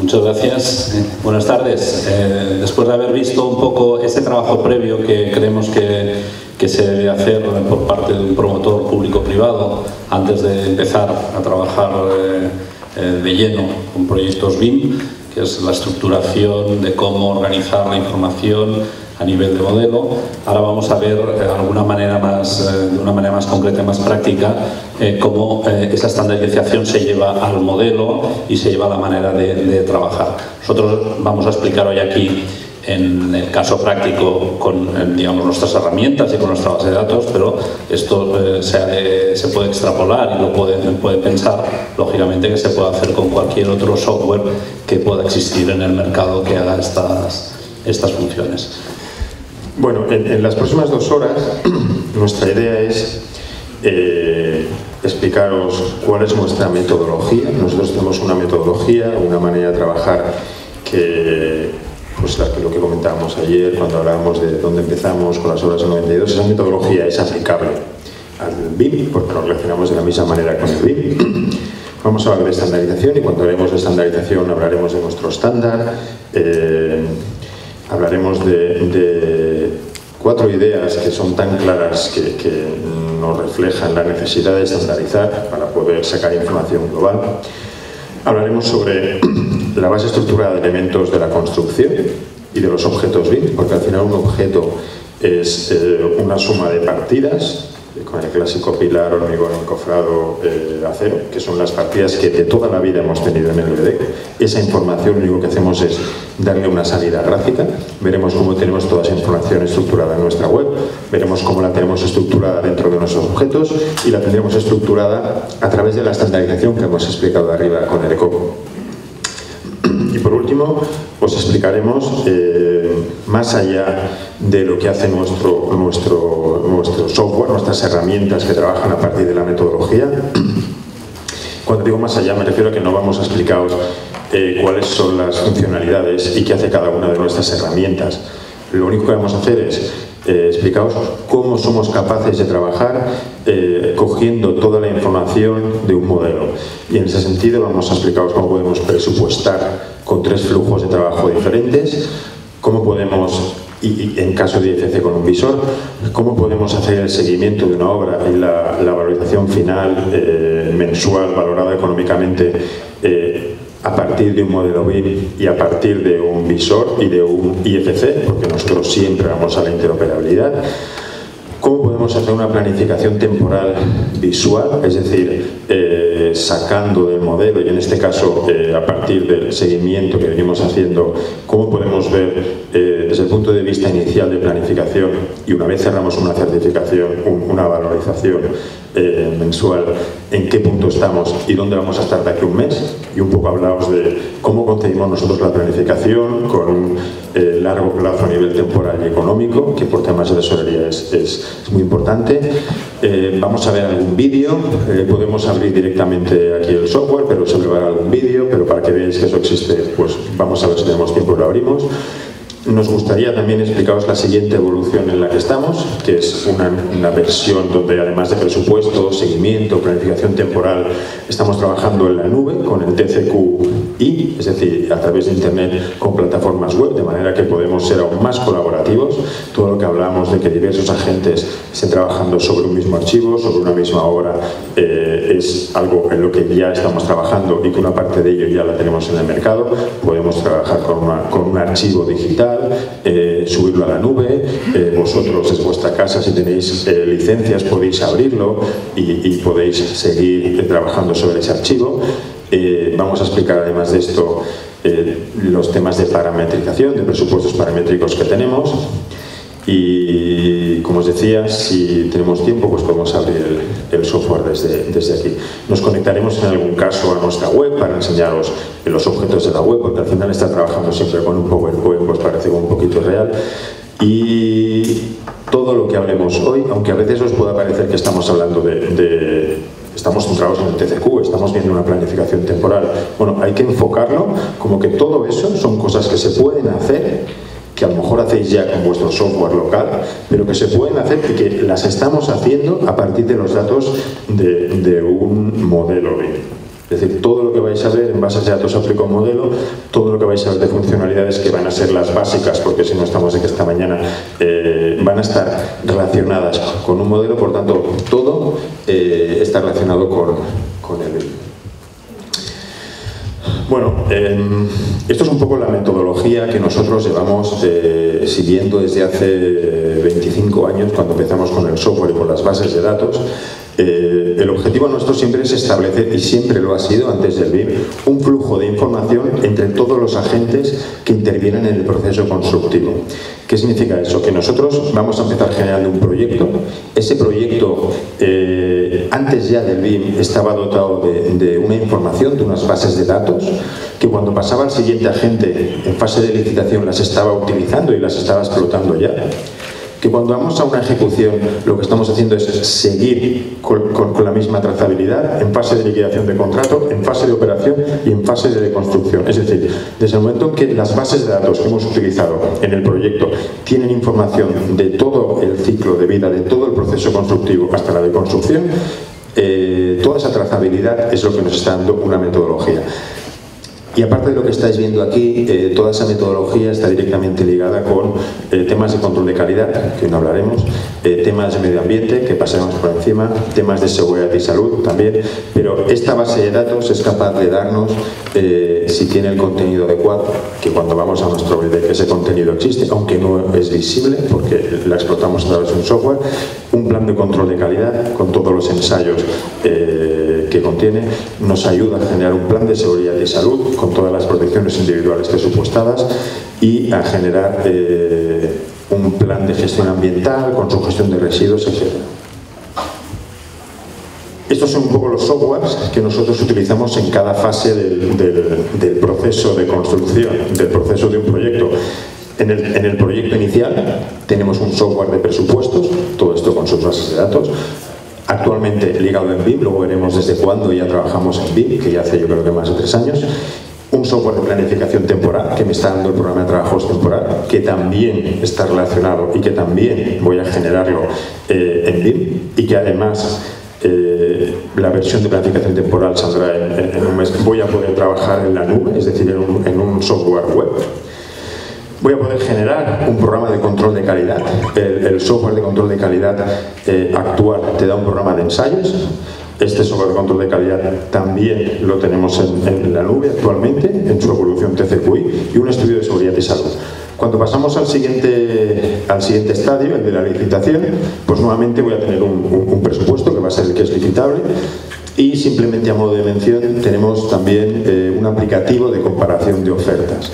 Muchas gracias. Buenas tardes. Después de haber visto un poco ese trabajo previo que creemos que se debe hacer por parte de un promotor público-privado antes de empezar a trabajar de lleno con proyectos BIM, que es la estructuración de cómo organizar la información a nivel de modelo, ahora vamos a ver de una manera más concreta y más práctica cómo esa estandarización se lleva al modelo y se lleva a la manera de trabajar. Nosotros vamos a explicar hoy aquí en el caso práctico con, digamos, nuestras herramientas y con nuestra base de datos, pero esto se puede extrapolar y lo puede pensar, lógicamente, que se puede hacer con cualquier otro software que pueda existir en el mercado que haga estas funciones. Bueno, en las próximas 2 horas nuestra idea es explicaros cuál es nuestra metodología. Nosotros tenemos una metodología, una manera de trabajar que, pues lo que comentábamos ayer cuando hablábamos de dónde empezamos con las obras del 92, esa metodología es aplicable al BIM porque nos relacionamos de la misma manera con el BIM. Vamos a hablar de estandarización y cuando hablemos de estandarización hablaremos de nuestro estándar. Hablaremos de 4 ideas que son tan claras que nos reflejan la necesidad de estandarizar para poder sacar información global. Hablaremos sobre la base estructurada de elementos de la construcción y de los objetos BIM, porque al final un objeto es una suma de partidas, con el clásico pilar, hormigón, encofrado, acero, que son las partidas que de toda la vida hemos tenido en el BDEC. Esa información lo único que hacemos es darle una salida gráfica. Veremos cómo tenemos toda esa información estructurada en nuestra web, veremos cómo la tenemos estructurada dentro de nuestros objetos y la tendremos estructurada a través de la estandarización que hemos explicado arriba con el ECO. Y por último, os explicaremos, más allá de lo que hace nuestro software, nuestras herramientas que trabajan a partir de la metodología. Cuando digo más allá me refiero a que no vamos a explicaros cuáles son las funcionalidades y qué hace cada una de nuestras herramientas. Lo único que vamos a hacer es explicaros cómo somos capaces de trabajar cogiendo toda la información de un modelo. Y en ese sentido vamos a explicaros cómo podemos presupuestar con 3 flujos de trabajo diferentes, cómo podemos, y en caso de IFC con un visor, cómo podemos hacer el seguimiento de una obra y la valorización final mensual valorada económicamente a partir de un modelo BIM y a partir de un visor y de un IFC, porque nosotros siempre vamos a la interoperabilidad. ¿Cómo podemos hacer una planificación temporal visual? Es decir, sacando del modelo y en este caso a partir del seguimiento que venimos haciendo, ¿cómo podemos ver desde el punto de vista inicial de planificación y una vez cerramos una certificación, una valorización mensual, en qué punto estamos y dónde vamos a estar de aquí a un mes? Y un poco hablamos de cómo concebimos nosotros la planificación con un largo plazo a nivel temporal y económico, que por temas de tesorería es muy importante. Vamos a ver algún vídeo, podemos abrir directamente aquí el software, pero siempre va a haber algún vídeo, pero para que veáis que eso existe, pues vamos a ver si tenemos tiempo y lo abrimos. Nos gustaría también explicaros la siguiente evolución en la que estamos, que es una versión donde además de presupuesto, seguimiento, planificación temporal, estamos trabajando en la nube con el TCQI, es decir, a través de internet con plataformas web, de manera que podemos ser aún más colaborativos. Todo lo que hablamos de que diversos agentes estén trabajando sobre un mismo archivo, sobre una misma obra, es algo en lo que ya estamos trabajando y que una parte de ello ya la tenemos en el mercado. Podemos trabajar con un archivo digital, subirlo a la nube, vosotros es vuestra casa, si tenéis licencias podéis abrirlo y podéis seguir trabajando sobre ese archivo. Vamos a explicar además de esto los temas de parametrización, de presupuestos paramétricos que tenemos y, como os decía, si tenemos tiempo pues podemos abrir el software desde aquí. Nos conectaremos en algún caso a nuestra web para enseñaros los objetos de la web, porque al final está trabajando siempre con un PowerPoint, pues parece un poquito real. Y todo lo que hablemos hoy, aunque a veces os pueda parecer que estamos hablando estamos centrados en el TCQ, estamos viendo una planificación temporal, bueno, hay que enfocarlo como que todo eso son cosas que se pueden hacer, que a lo mejor hacéis ya con vuestro software local, pero que se pueden hacer y que las estamos haciendo a partir de los datos de un modelo BIM. Es decir, todo lo que vais a ver en bases de datos aplica un modelo, todo lo que vais a ver de funcionalidades que van a ser las básicas, porque si no estamos aquí esta mañana, van a estar relacionadas con un modelo, por tanto, todo está relacionado con el BIM. Bueno, esto es un poco la metodología que nosotros llevamos siguiendo desde hace 25 años, cuando empezamos con el software y con las bases de datos. El objetivo nuestro siempre es establecer, y siempre lo ha sido antes del BIM, un flujo de información entre todos los agentes que intervienen en el proceso constructivo. ¿Qué significa eso? Que nosotros vamos a empezar generando un proyecto. Ese proyecto, antes ya del BIM, estaba dotado de una información, de unas bases de datos, que cuando pasaba al siguiente agente en fase de licitación las estaba utilizando y las estaba explotando ya. Que cuando vamos a una ejecución lo que estamos haciendo es seguir con la misma trazabilidad en fase de liquidación de contrato, en fase de operación y en fase de construcción. Es decir, desde el momento que las bases de datos que hemos utilizado en el proyecto tienen información de todo el ciclo de vida, de todo el proceso constructivo hasta la de construcción, toda esa trazabilidad es lo que nos está dando una metodología. Y aparte de lo que estáis viendo aquí, toda esa metodología está directamente ligada con temas de control de calidad, que no hablaremos, temas de medio ambiente, que pasaremos por encima, temas de seguridad y salud también, pero esta base de datos es capaz de darnos, si tiene el contenido adecuado, que cuando vamos a nuestro BDEC ese contenido existe, aunque no es visible, porque la explotamos a través de un software, un plan de control de calidad con todos los ensayos que contiene, nos ayuda a generar un plan de seguridad y salud, con todas las protecciones individuales presupuestadas, y a generar un plan de gestión ambiental con su gestión de residuos, etc. Estos son un poco los softwares que nosotros utilizamos en cada fase del proceso de construcción, del proceso de un proyecto. En el proyecto inicial tenemos un software de presupuestos, todo esto con sus bases de datos, actualmente ligado en BIM, luego veremos desde cuándo ya trabajamos en BIM, que ya hace yo creo que más de 3 años, un software de planificación temporal que me está dando el programa de trabajos temporal, que también está relacionado y que también voy a generarlo en BIM, y que además la versión de planificación temporal saldrá en un mes. Voy a poder trabajar en la nube, es decir, en un software web. Voy a poder generar un programa de control de calidad. El software de control de calidad actual te da un programa de ensayos. Este software de control de calidad también lo tenemos en la nube actualmente, en su evolución TCQI, y un estudio de seguridad y salud. Cuando pasamos al siguiente estadio, el de la licitación, pues nuevamente voy a tener un presupuesto que va a ser el que es licitable. Y simplemente a modo de mención tenemos también un aplicativo de comparación de ofertas.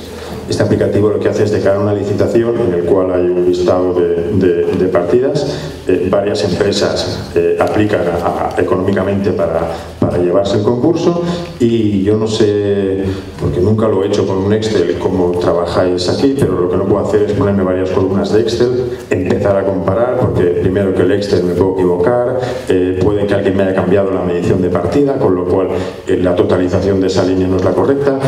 Este aplicativo lo que hace es declarar una licitación en el cual hay un listado de partidas. Varias empresas aplican económicamente para llevarse el concurso, y yo no sé, porque nunca lo he hecho con un Excel como trabajáis aquí, pero lo que no puedo hacer es ponerme varias columnas de Excel, empezar a comparar, porque primero que el Excel me puedo equivocar, puede que alguien me haya cambiado la medición de partida, con lo cual la totalización de esa línea no es la correcta.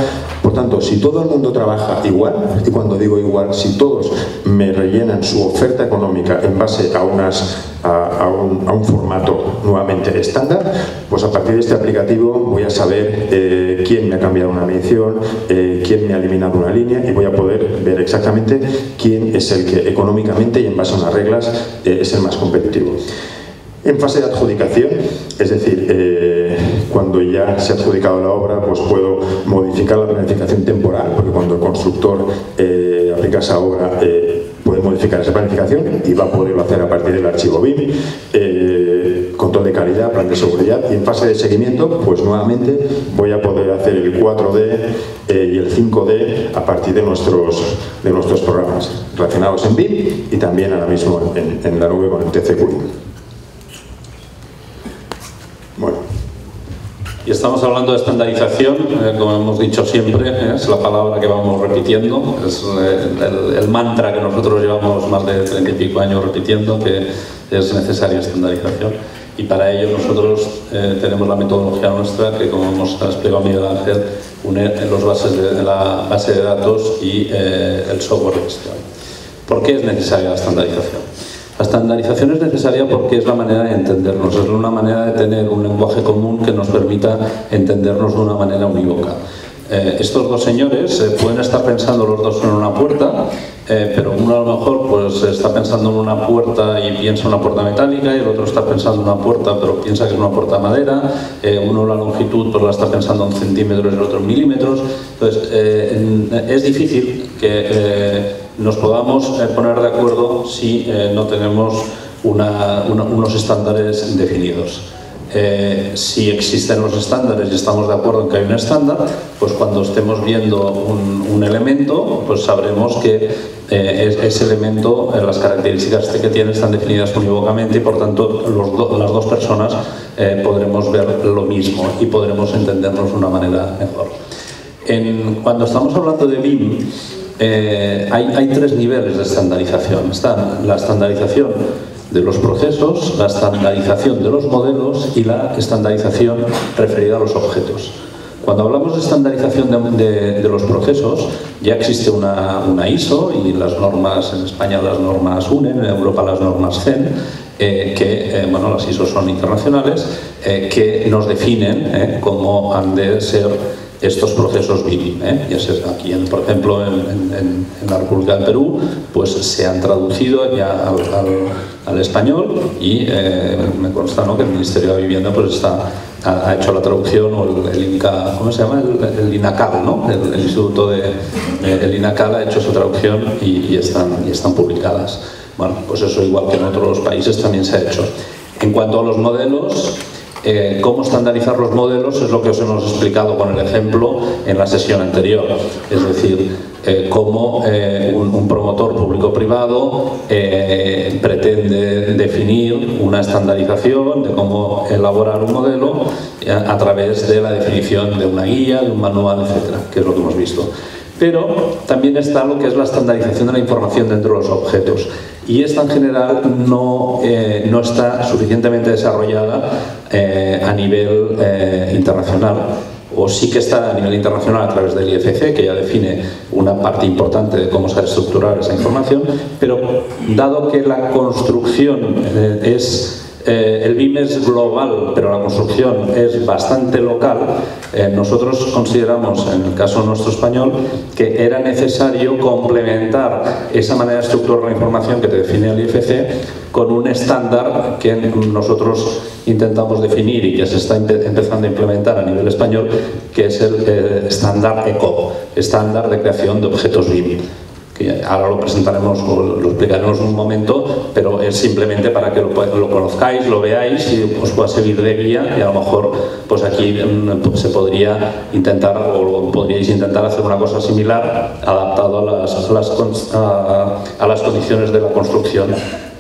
Por tanto, si todo el mundo trabaja igual, y cuando digo igual, si todos me rellenan su oferta económica en base a un formato nuevamente estándar, pues a partir de este aplicativo voy a saber quién me ha cambiado una medición, quién me ha eliminado una línea, y voy a poder ver exactamente quién es el que económicamente y en base a unas reglas es el más competitivo. En fase de adjudicación, es decir, cuando ya se ha adjudicado la obra, pues puedo modificar la planificación temporal, porque cuando el constructor aplica esa obra puede modificar esa planificación y va a poderlo hacer a partir del archivo BIM, control de calidad, plan de seguridad, y en fase de seguimiento, pues nuevamente voy a poder hacer el 4D y el 5D a partir de nuestros programas relacionados en BIM y también ahora mismo en la nube con el TCQ. Bueno, y estamos hablando de estandarización, como hemos dicho siempre, es la palabra que vamos repitiendo, es el mantra que nosotros llevamos más de 35 años repitiendo, que es necesaria estandarización. Y para ello nosotros tenemos la metodología nuestra, que como hemos explicado Miguel Ángel, une la base de datos y el software de gestión. ¿Por qué es necesaria la estandarización? La estandarización es necesaria porque es la manera de entendernos, es una manera de tener un lenguaje común que nos permita entendernos de una manera unívoca. Estos dos señores pueden estar pensando los dos en una puerta, pero uno a lo mejor pues está pensando en una puerta y piensa una puerta metálica, y el otro está pensando en una puerta pero piensa que es una puerta de madera, uno la longitud pues la está pensando en centímetros y el otro en milímetros. Entonces es difícil que nos podamos poner de acuerdo si no tenemos unos estándares definidos. Si existen los estándares y estamos de acuerdo en que hay un estándar, pues cuando estemos viendo un elemento, pues sabremos que ese elemento, las características que tiene están definidas unívocamente, y por tanto las dos personas podremos ver lo mismo y podremos entendernos de una manera mejor. Cuando estamos hablando de BIM, hay tres niveles de estandarización. Está la estandarización de los procesos, la estandarización de los modelos y la estandarización referida a los objetos. Cuando hablamos de estandarización de los procesos, ya existe una ISO y las normas, en España las normas UNE, en Europa las normas CEN, bueno, las ISO son internacionales, que nos definen cómo han de ser estos procesos BIM. Ya sé, aquí, por ejemplo, en la República del Perú, pues se han traducido ya al español, y me consta, ¿no?, que el Ministerio de Vivienda pues ha hecho la traducción, o el INCA, ¿cómo se llama? El INACAL, ¿no? El Instituto de el INACAL ha hecho su traducción y están publicadas. Bueno, pues eso, igual que en otros países, también se ha hecho. En cuanto a los modelos, cómo estandarizar los modelos es lo que os hemos explicado con el ejemplo en la sesión anterior. Es decir, cómo un promotor público-privado pretende definir una estandarización de cómo elaborar un modelo a través de la definición de una guía, de un manual, etcétera, que es lo que hemos visto. Pero también está lo que es la estandarización de la información dentro de los objetos. Y esta en general no está suficientemente desarrollada a nivel internacional. O sí que está a nivel internacional a través del IFC, que ya define una parte importante de cómo se ha estructurado esa información. Pero dado que la construcción es... el BIM es global, pero la construcción es bastante local, nosotros consideramos, en el caso nuestro español, que era necesario complementar esa manera de estructurar la información que te define el IFC con un estándar que nosotros intentamos definir y que se está empezando a implementar a nivel español, que es el estándar ECO, estándar de creación de objetos BIM. Que ahora lo presentaremos o lo explicaremos en un momento, pero es simplemente para que lo conozcáis, lo veáis y os pueda servir de guía, y a lo mejor pues aquí se podría intentar, o podríais intentar hacer una cosa similar, adaptado a las condiciones de la construcción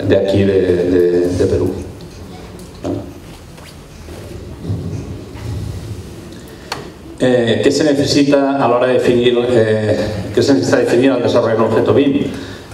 de aquí de Perú. ¿Qué se necesita a la hora de definir, qué se necesita definir al desarrollar un objeto BIM?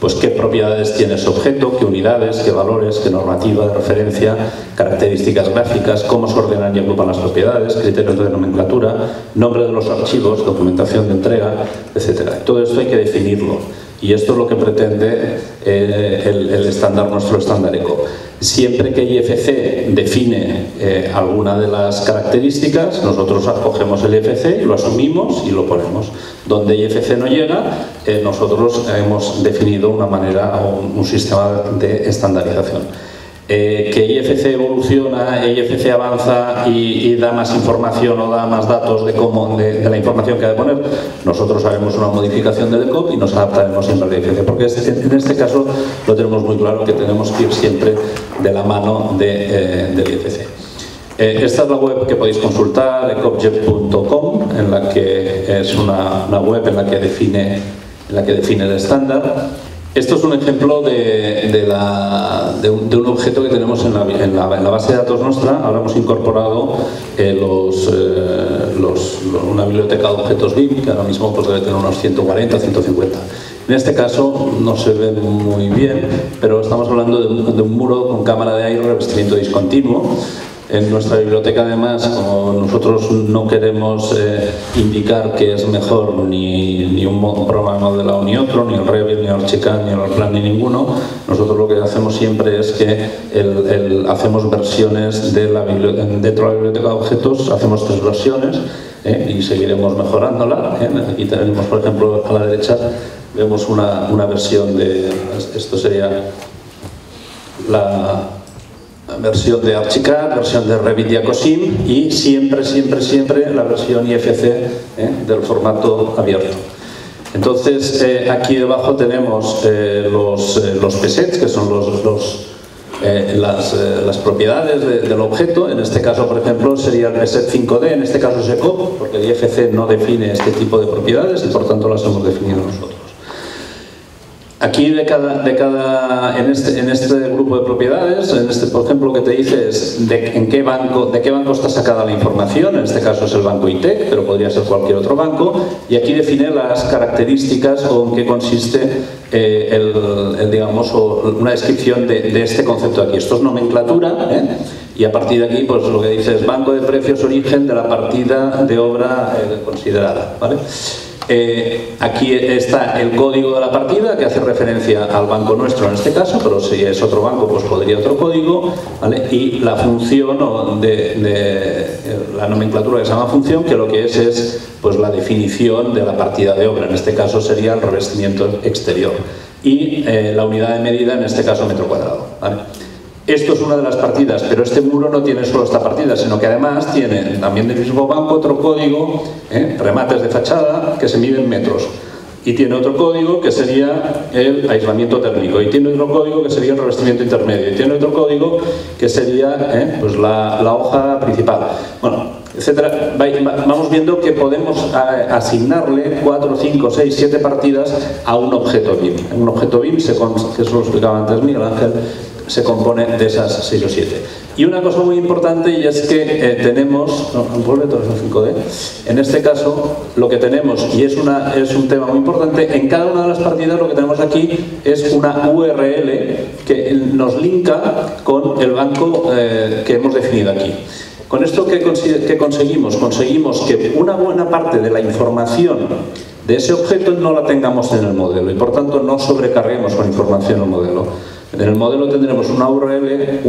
Pues qué propiedades tiene ese objeto, qué unidades, qué valores, qué normativa de referencia, características gráficas, cómo se ordenan y agrupan las propiedades, criterios de nomenclatura, nombre de los archivos, documentación de entrega, etc. Todo esto hay que definirlo. Y esto es lo que pretende el estándar, nuestro estándar ECO. Siempre que IFC define alguna de las características, nosotros acogemos el IFC, lo asumimos y lo ponemos. Donde IFC no llega, nosotros hemos definido una manera o un sistema de estandarización. Que IFC evoluciona, IFC avanza y da más información o da más datos de la información que ha de poner, nosotros haremos una modificación del ECOP y nos adaptaremos siempre al IFC, porque en este caso lo tenemos muy claro, que tenemos que ir siempre de la mano del IFC. Esta es la web que podéis consultar, ecobjep.com, en la que es una web en la que define el estándar. Esto es un ejemplo de un objeto que tenemos en la base de datos nuestra. Ahora hemos incorporado una biblioteca de objetos BIM, que ahora mismo pues debe tener unos 140, 150. En este caso no se ve muy bien, pero estamos hablando de un muro con cámara de aire, revestimiento discontinuo. En nuestra biblioteca, además, como nosotros no queremos indicar que es mejor ni un programa modelado ni otro, ni el Revit, ni el Archicad, ni el Allplan, ni ninguno, nosotros lo que hacemos siempre es que hacemos versiones de dentro de la biblioteca de objetos, hacemos 3 versiones y seguiremos mejorándola. Aquí tenemos, por ejemplo, a la derecha, vemos una versión de... Esto sería la... versión de Archicad, versión de Revit y ECOSIM y siempre la versión IFC del formato abierto. Entonces, aquí debajo tenemos los PSETs, que son las propiedades del objeto. En este caso, por ejemplo, sería el PSET 5D, en este caso es ECO, porque el IFC no define este tipo de propiedades y por tanto las hemos definido nosotros. Aquí en este grupo de propiedades, en este, por ejemplo, que te dice es de qué banco está sacada la información. En este caso es el banco ITeC, pero podría ser cualquier otro banco. Y aquí define las características o en qué consiste digamos, una descripción de este concepto aquí. Esto es nomenclatura, y a partir de aquí, pues lo que dice es banco de precios origen de la partida de obra considerada, ¿vale? Aquí está el código de la partida que hace referencia al banco nuestro en este caso, pero si es otro banco pues podría otro código, ¿vale? Y la función de la nomenclatura que se llama función, que lo que es pues la definición de la partida de obra, en este caso sería el revestimiento exterior, y la unidad de medida, en este caso metro cuadrado, ¿vale? Esto es una de las partidas, pero este muro no tiene solo esta partida, sino que además tiene también del mismo banco otro código, remates de fachada, que se mide en metros. Y tiene otro código que sería el aislamiento térmico. Y tiene otro código que sería el revestimiento intermedio. Y tiene otro código que sería pues la hoja principal. Bueno, etcétera. Vamos viendo que podemos asignarle 4, 5, 6, 7 partidas a un objeto BIM. Un objeto BIM, que eso lo explicaba antes Miguel Ángel, se compone de esas 6 o 7. Y una cosa muy importante, y es que tenemos, no, vuelve todo eso 5D, en este caso lo que tenemos, y es un tema muy importante, en cada una de las partidas lo que tenemos aquí es una URL que nos linka con el banco que hemos definido aquí. Con esto, ¿qué conseguimos? Conseguimos que una buena parte de la información de ese objeto no la tengamos en el modelo, y por tanto no sobrecarguemos con información el modelo. En el modelo tendremos una URL,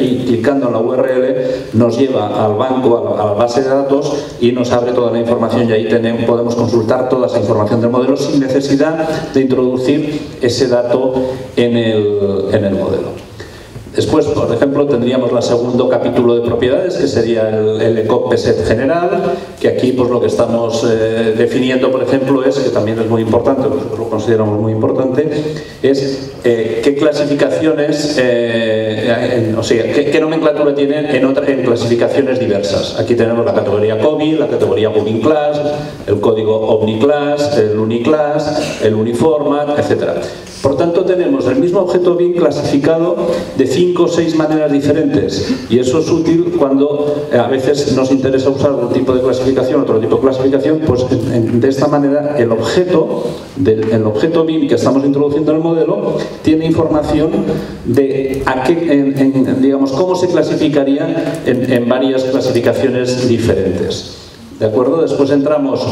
y clicando en la URL nos lleva al banco, a la base de datos, y nos abre toda la información, y ahí podemos consultar toda esa información del modelo sin necesidad de introducir ese dato en el modelo. Después, por ejemplo, tendríamos el segundo capítulo de propiedades, que sería el ECOPSET general, que aquí pues lo que estamos definiendo, por ejemplo, es, que también es muy importante, nosotros lo consideramos muy importante, es qué clasificaciones, o sea, qué nomenclatura tienen en clasificaciones diversas. Aquí tenemos la categoría COBI, la categoría Buminclass, el código Omniclass, el Uniclass, el Uniformat, etc. Por tanto, tenemos el mismo objeto BIM clasificado de 5 o 6 maneras diferentes, y eso es útil cuando a veces nos interesa usar un tipo de clasificación, otro tipo de clasificación. Pues de esta manera el objeto BIM que estamos introduciendo en el modelo tiene información de digamos, cómo se clasificaría en varias clasificaciones diferentes. ¿De acuerdo? Después entramos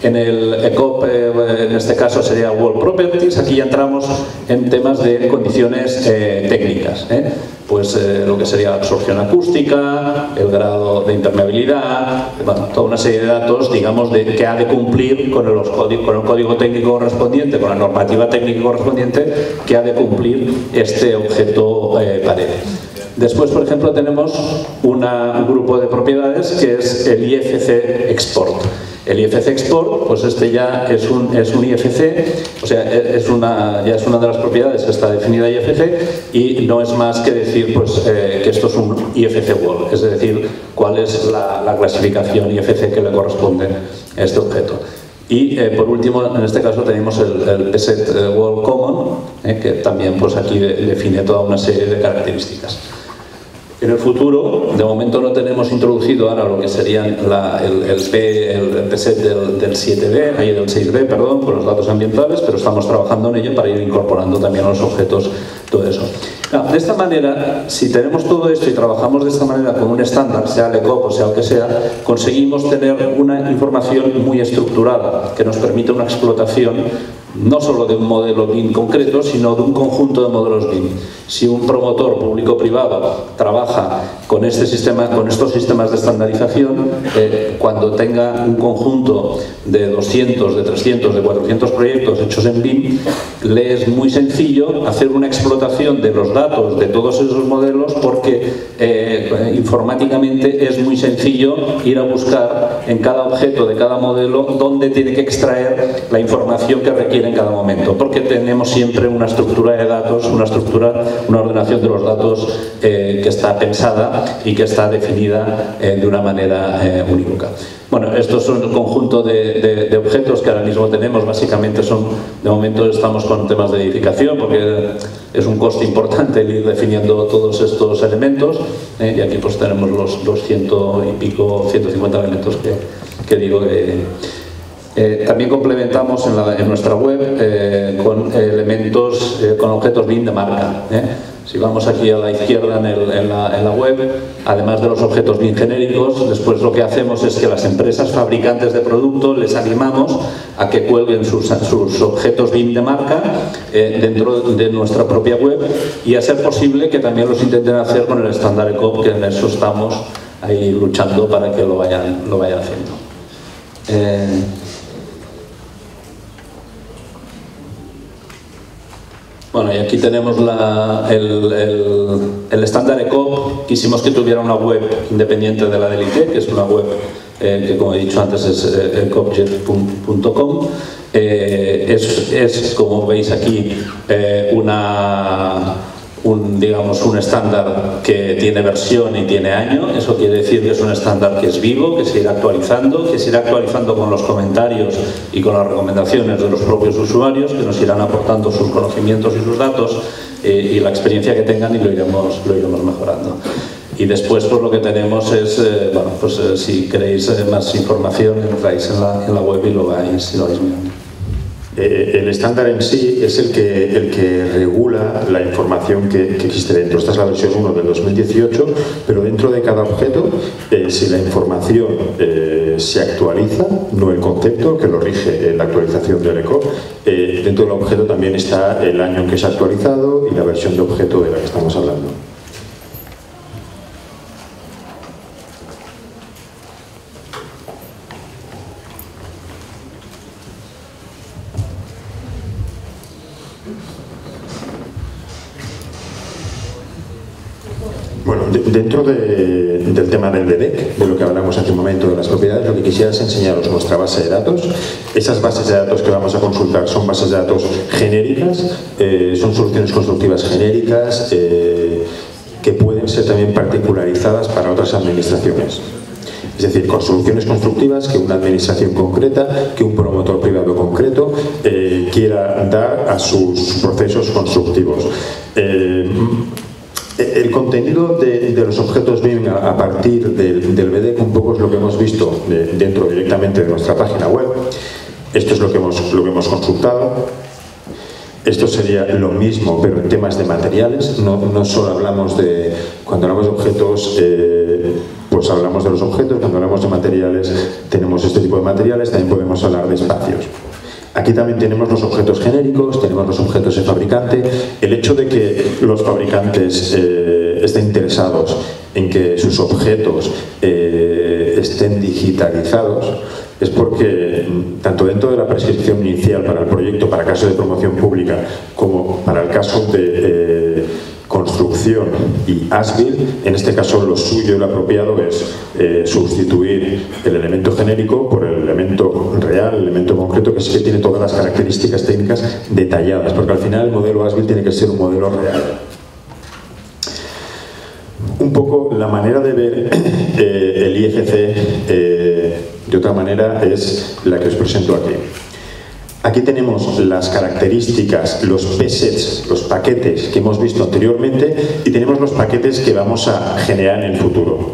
en el ECOP, en este caso sería World Properties. Aquí ya entramos en temas de condiciones técnicas, pues lo que sería la absorción acústica, el grado de impermeabilidad, bueno, toda una serie de datos, digamos, que ha de cumplir con el código técnico correspondiente, con la normativa técnica correspondiente que ha de cumplir este objeto pared. Después, por ejemplo, tenemos un grupo de propiedades que es el IFC Export. El IFC Export, pues este ya es un IFC, o sea, ya es una de las propiedades que está definida IFC, y no es más que decir pues, que esto es un IFC World, es decir, cuál es la clasificación IFC que le corresponde a este objeto. Y por último, en este caso tenemos el PSET World Common, que también pues aquí define toda una serie de características. En el futuro, de momento no tenemos introducido ahora lo que serían el PSET del 7B, ahí del 6B, perdón, con los datos ambientales, pero estamos trabajando en ello para ir incorporando también los objetos todo eso. Claro, de esta manera, si tenemos todo esto y trabajamos de esta manera con un estándar, sea el ECOCOCO, sea lo que sea, conseguimos tener una información muy estructurada que nos permite una explotación no solo de un modelo BIM concreto, sino de un conjunto de modelos BIM. Si un promotor público-privado trabaja con este sistema, con estos sistemas de estandarización, cuando tenga un conjunto de 200, de 300, de 400 proyectos hechos en BIM, le es muy sencillo hacer una explotación de los datos de todos esos modelos, porque informáticamente es muy sencillo ir a buscar en cada objeto de cada modelo dónde tiene que extraer la información que requiere en cada momento, porque tenemos siempre una estructura de datos, una ordenación de los datos que está pensada y que está definida de una manera unívoca. Bueno, estos son el conjunto de objetos que ahora mismo tenemos. Básicamente son, de momento estamos con temas de edificación, porque es un coste importante el ir definiendo todos estos elementos, y aquí pues tenemos los 150 elementos que digo que... también complementamos en nuestra web con elementos, con objetos BIM de marca. Si vamos aquí a la izquierda en la web, además de los objetos BIM genéricos, después lo que hacemos es que las empresas fabricantes de productos les animamos a que cuelguen sus objetos BIM de marca dentro de nuestra propia web, y a ser posible que también los intenten hacer con el estándar ECO, que en eso estamos ahí luchando para que lo vayan haciendo. Bueno, y aquí tenemos el estándar ECO. Quisimos que tuviera una web independiente de la del ITeC, que es una web que, como he dicho antes, es ecobjep.com. Es, como veis aquí, un estándar que tiene versión y tiene año. Eso quiere decir que es un estándar que es vivo, que se irá actualizando, con los comentarios y con las recomendaciones de los propios usuarios, que nos irán aportando sus conocimientos y sus datos y la experiencia que tengan, y lo iremos mejorando. Y después, pues, lo que tenemos es, bueno, pues si queréis más información, entráis en la web y lo vais mirando. El estándar en sí es el que regula la información que existe dentro. Esta es la versión 1 del 2018, pero dentro de cada objeto, si la información se actualiza, no el concepto que lo rige la actualización del ECO, dentro del objeto también está el año en que se ha actualizado y la versión de objeto de la que estamos hablando. Dentro del tema del BDEC, de lo que hablamos hace un momento de las propiedades, lo que quisiera es enseñaros nuestra base de datos. Esas bases de datos que vamos a consultar son bases de datos genéricas, son soluciones constructivas genéricas que pueden ser también particularizadas para otras administraciones. Es decir, con soluciones constructivas que una administración concreta, que un promotor privado concreto quiera dar a sus procesos constructivos. El contenido de los objetos BIM a partir del BDEC un poco es lo que hemos visto dentro directamente de nuestra página web. Esto es lo que hemos consultado. Esto sería lo mismo, pero en temas de materiales. No solo hablamos de... Cuando hablamos de objetos, pues hablamos de los objetos. Cuando hablamos de materiales, tenemos este tipo de materiales. También podemos hablar de espacios. Aquí también tenemos los objetos genéricos, tenemos los objetos de fabricante. El hecho de que los fabricantes estén interesados en que sus objetos estén digitalizados es porque tanto dentro de la prescripción inicial para el proyecto, para caso de promoción pública, como para el caso de construcción y as-built, en este caso lo suyo y lo apropiado es sustituir el elemento genérico por el elemento real, el elemento concreto, que sí que tiene todas las características técnicas detalladas, porque al final el modelo as-built tiene que ser un modelo real. Un poco la manera de ver el IFC de otra manera es la que os presento aquí. Aquí tenemos las características, los PSETs, los paquetes que hemos visto anteriormente, y tenemos los paquetes que vamos a generar en el futuro.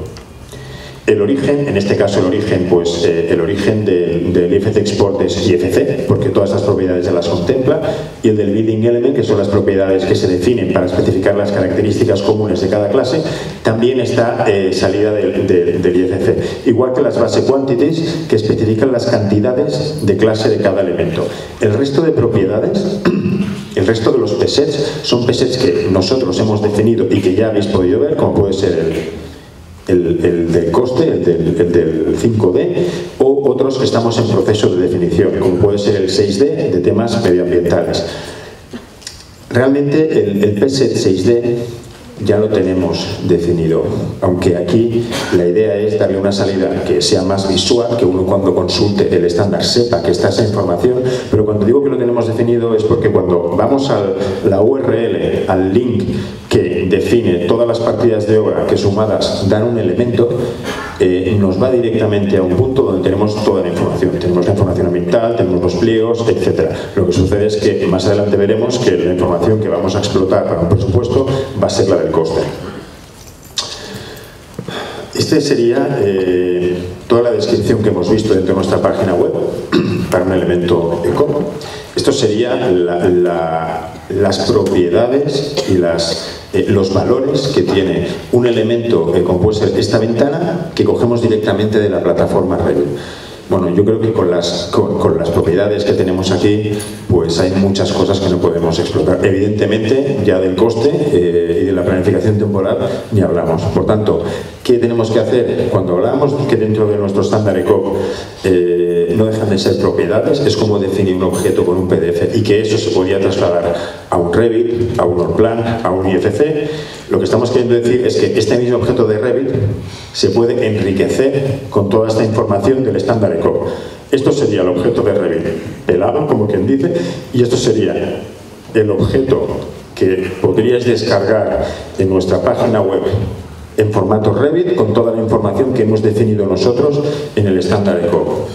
el origen, en este caso el origen, pues el origen del IFC Export es IFC, porque todas estas propiedades ya las contempla, y el del Building Element, que son las propiedades que se definen para especificar las características comunes de cada clase, también está salida del IFC, igual que las base quantities, que especifican las cantidades de clase de cada elemento. El resto de propiedades, el resto de los PSETs, son PSETs que nosotros hemos definido y que ya habéis podido ver, como puede ser el del coste, el del 5D, o otros que estamos en proceso de definición, como puede ser el 6D de temas medioambientales. Realmente el PSET 6D ya lo tenemos definido, aunque aquí la idea es darle una salida que sea más visual, que uno cuando consulte el estándar sepa que está esa información, pero cuando digo que lo tenemos definido es porque cuando vamos a la URL, al link que define todas las partidas de obra que sumadas dan un elemento, nos va directamente a un punto donde tenemos toda la información. Tenemos la información ambiental, tenemos los pliegos, etc. Lo que sucede es que más adelante veremos que la información que vamos a explotar para un presupuesto va a ser la del coste. Este sería toda la descripción que hemos visto dentro de nuestra página web para un elemento ECO. Esto sería las propiedades y los valores que tiene un elemento como puede ser esta ventana, que cogemos directamente de la plataforma Revit. Bueno, yo creo que con las propiedades que tenemos aquí, pues hay muchas cosas que no podemos explotar. Evidentemente, ya del coste y de la planificación temporal ni hablamos. Por tanto, ¿qué tenemos que hacer? Cuando hablamos que dentro de nuestro estándar ECO no dejan de ser propiedades, es como definir un objeto con un PDF, y que eso se podía trasladar a un Revit, a un Allplan, a un IFC. Lo que estamos queriendo decir es que este mismo objeto de Revit se puede enriquecer con toda esta información del estándar ECO. Esto sería el objeto de Revit pelado, como quien dice, y esto sería el objeto que podríais descargar en nuestra página web en formato Revit con toda la información que hemos definido nosotros en el estándar ECO.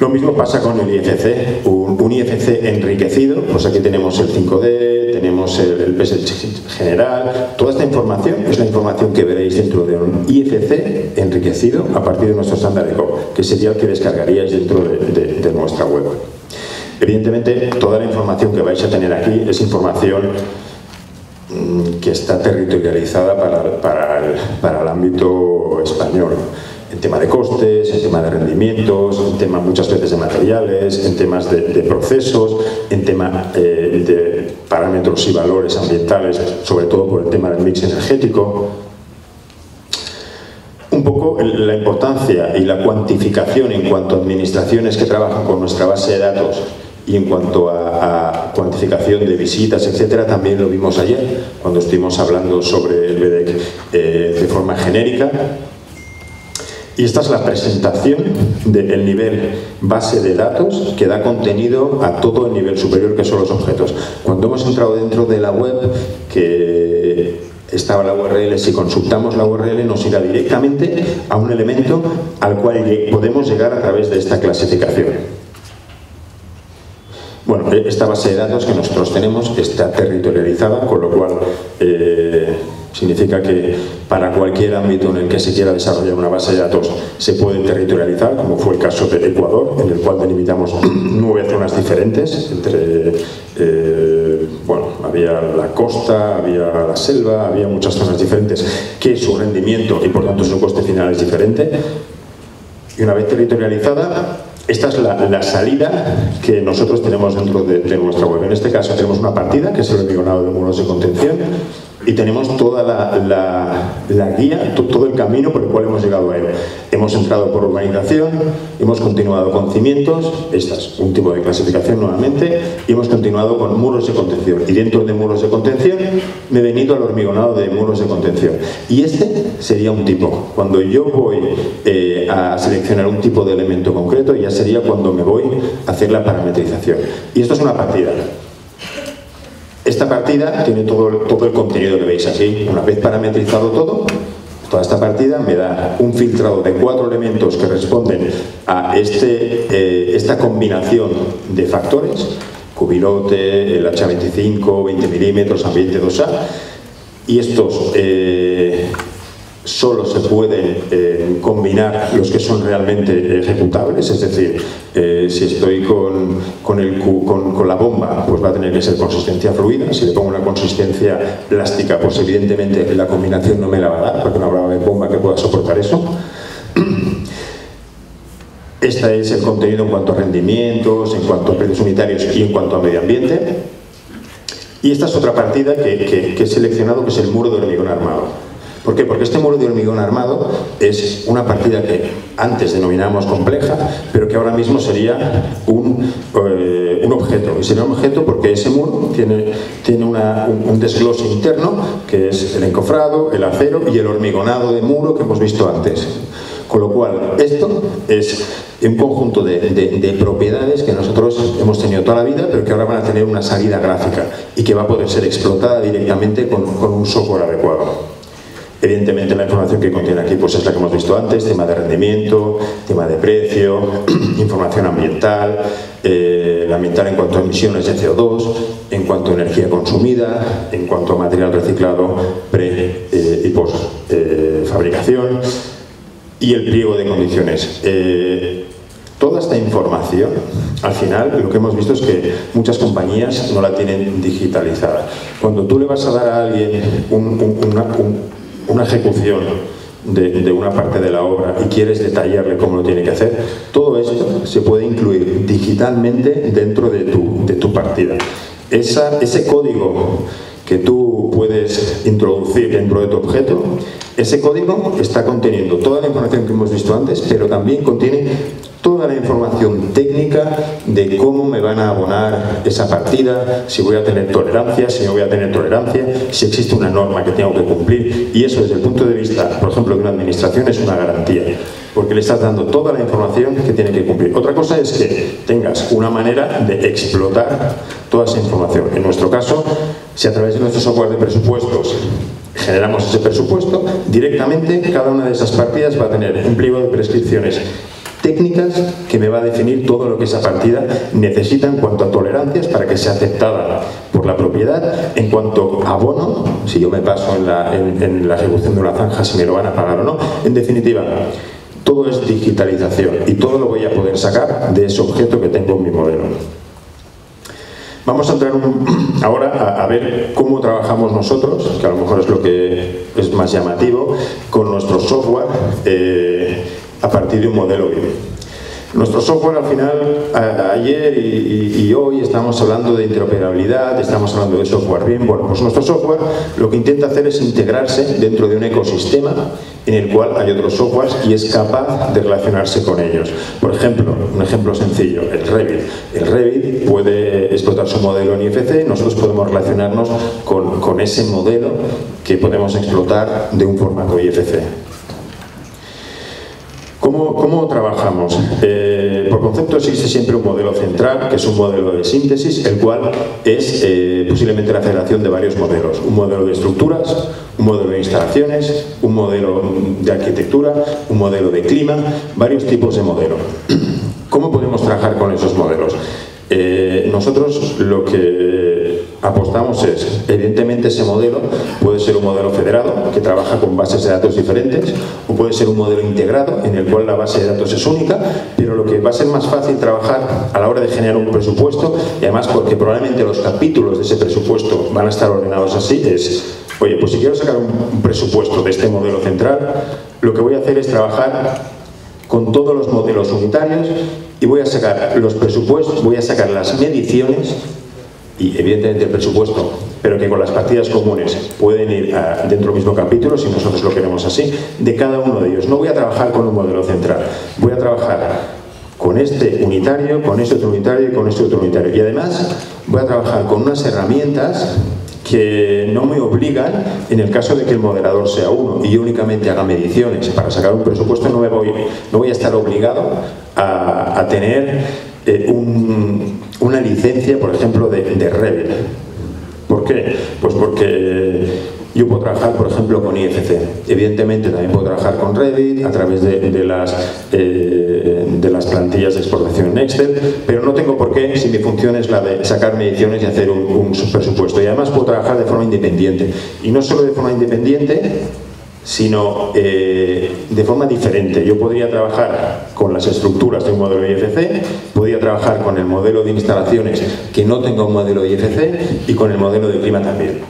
Lo mismo pasa con el IFC, un IFC enriquecido, pues aquí tenemos el 5D, tenemos el PSET general, toda esta información es la información que veréis dentro de un IFC enriquecido a partir de nuestro estándar ECO, que sería el que descargaríais dentro de nuestra web. Evidentemente, toda la información que vais a tener aquí es información que está territorializada para el ámbito español, en tema de costes, en tema de rendimientos, en tema muchas veces de materiales, en temas de procesos, en tema de parámetros y valores ambientales, sobre todo por el tema del mix energético. Un poco la importancia y la cuantificación en cuanto a administraciones que trabajan con nuestra base de datos y en cuanto a cuantificación de visitas, etcétera, también lo vimos ayer cuando estuvimos hablando sobre el BDEC de forma genérica. Y esta es la presentación del nivel base de datos que da contenido a todo el nivel superior que son los objetos. Cuando hemos entrado dentro de la web, que estaba la URL, si consultamos la URL nos irá directamente a un elemento al cual podemos llegar a través de esta clasificación. Bueno, esta base de datos que nosotros tenemos está territorializada, con lo cual significa que para cualquier ámbito en el que se quiera desarrollar una base de datos se puede territorializar, como fue el caso de Ecuador, en el cual delimitamos 9 zonas diferentes. Entre, bueno, había la costa, había la selva, había muchas zonas diferentes, que su rendimiento y por tanto su coste final es diferente. Y una vez territorializada, esta es la salida que nosotros tenemos dentro de nuestra web. En este caso tenemos una partida, que es el hormigonado de muros de contención, y tenemos toda la guía, todo el camino por el cual hemos llegado a él. Hemos entrado por urbanización, hemos continuado con cimientos, esta es un tipo de clasificación nuevamente, y hemos continuado con muros de contención. Y dentro de muros de contención me he venido al hormigonado de muros de contención. Y este sería un tipo. Cuando yo voy a seleccionar un tipo de elemento concreto, ya sería cuando me voy a hacer la parametrización. Y esto es una partida. Esta partida tiene todo el contenido que veis aquí. Una vez parametrizado toda esta partida me da un filtrado de 4 elementos que responden a esta combinación de factores: cubilote, el H25, 20 milímetros, ambiente 2A, y estos solo se pueden combinar los que son realmente ejecutables, es decir, si estoy con la bomba, pues va a tener que ser consistencia fluida. Si le pongo una consistencia plástica, pues evidentemente la combinación no me la va a dar, porque no habrá bomba que pueda soportar eso. Este es el contenido en cuanto a rendimientos, en cuanto a precios unitarios y en cuanto a medio ambiente. Y esta es otra partida que he seleccionado, que es el muro de hormigón armado. ¿Por qué? Porque este muro de hormigón armado es una partida que antes denominábamos compleja, pero que ahora mismo sería un objeto. Y sería un objeto porque ese muro tiene un desglose interno, que es el encofrado, el acero y el hormigonado de muro que hemos visto antes. Con lo cual, esto es un conjunto de propiedades que nosotros hemos tenido toda la vida, pero que ahora van a tener una salida gráfica y que va a poder ser explotada directamente con un software adecuado. Evidentemente, la información que contiene aquí pues es la que hemos visto antes: tema de rendimiento, tema de precio, información ambiental, la ambiental en cuanto a emisiones de CO2, en cuanto a energía consumida, en cuanto a material reciclado pre y post fabricación, y el pliego de condiciones. Toda esta información, al final, lo que hemos visto es que muchas compañías no la tienen digitalizada. Cuando tú le vas a dar a alguien una ejecución de una parte de la obra y quieres detallarle cómo lo tiene que hacer, todo esto se puede incluir digitalmente dentro de tu partida. Ese código que tú puedes introducir dentro de tu objeto, ese código está conteniendo toda la información que hemos visto antes, pero también contiene toda la información técnica de cómo me van a abonar esa partida, si voy a tener tolerancia, si no voy a tener tolerancia, si existe una norma que tengo que cumplir. Y eso, desde el punto de vista, por ejemplo, de una administración, es una garantía, porque le estás dando toda la información que tiene que cumplir. Otra cosa es que tengas una manera de explotar toda esa información. En nuestro caso, si a través de nuestro software de presupuestos generamos ese presupuesto, directamente cada una de esas partidas va a tener un pliego de prescripciones técnicas que me va a definir todo lo que esa partida necesita en cuanto a tolerancias para que sea aceptada por la propiedad, en cuanto a abono, si yo me paso en la ejecución de una zanja, si me lo van a pagar o no. En definitiva, todo es digitalización y todo lo voy a poder sacar de ese objeto que tengo en mi modelo. Vamos a entrar ahora a ver cómo trabajamos nosotros, que a lo mejor es lo que es más llamativo, con nuestro software a partir de un modelo BIM. Nuestro software, al final, ayer y hoy estamos hablando de interoperabilidad, estamos hablando de software BIM. Bueno, pues nuestro software lo que intenta hacer es integrarse dentro de un ecosistema en el cual hay otros softwares y es capaz de relacionarse con ellos. Por ejemplo, un ejemplo sencillo, el Revit. El Revit puede explotar su modelo en IFC, nosotros podemos relacionarnos con ese modelo que podemos explotar de un formato IFC. ¿Cómo trabajamos? Por concepto existe siempre un modelo central, que es un modelo de síntesis, el cual es posiblemente la federación de varios modelos. Un modelo de estructuras, un modelo de instalaciones, un modelo de arquitectura, un modelo de clima, varios tipos de modelos. ¿Cómo podemos trabajar con esos modelos? Nosotros lo que apostamos es, evidentemente, ese modelo puede ser un modelo federado que trabaja con bases de datos diferentes, o puede ser un modelo integrado en el cual la base de datos es única, pero lo que va a ser más fácil trabajar a la hora de generar un presupuesto, y además porque probablemente los capítulos de ese presupuesto van a estar ordenados así, es: oye, pues si quiero sacar un presupuesto de este modelo central, lo que voy a hacer es trabajar con todos los modelos unitarios y voy a sacar los presupuestos, voy a sacar las mediciones y evidentemente el presupuesto, pero que con las partidas comunes pueden ir dentro del mismo capítulo, si nosotros lo queremos así, de cada uno de ellos. No voy a trabajar con un modelo central, voy a trabajar con este unitario, con este otro unitario y con este otro unitario. Y además voy a trabajar con unas herramientas que no me obligan, en el caso de que el moderador sea uno y yo únicamente haga mediciones para sacar un presupuesto, no voy a estar obligado a tener una licencia, por ejemplo, de Revit. ¿Por qué? Pues porque yo puedo trabajar, por ejemplo, con IFC. Evidentemente también puedo trabajar con Revit a través de las plantillas de exportación en Excel, pero no tengo por qué, si mi función es la de sacar mediciones y hacer un presupuesto. Y además puedo trabajar de forma independiente. Y no solo de forma independiente, sino de forma diferente. Yo podría trabajar con las estructuras de un modelo IFC, podría trabajar con el modelo de instalaciones que no tenga un modelo IFC y con el modelo de clima también.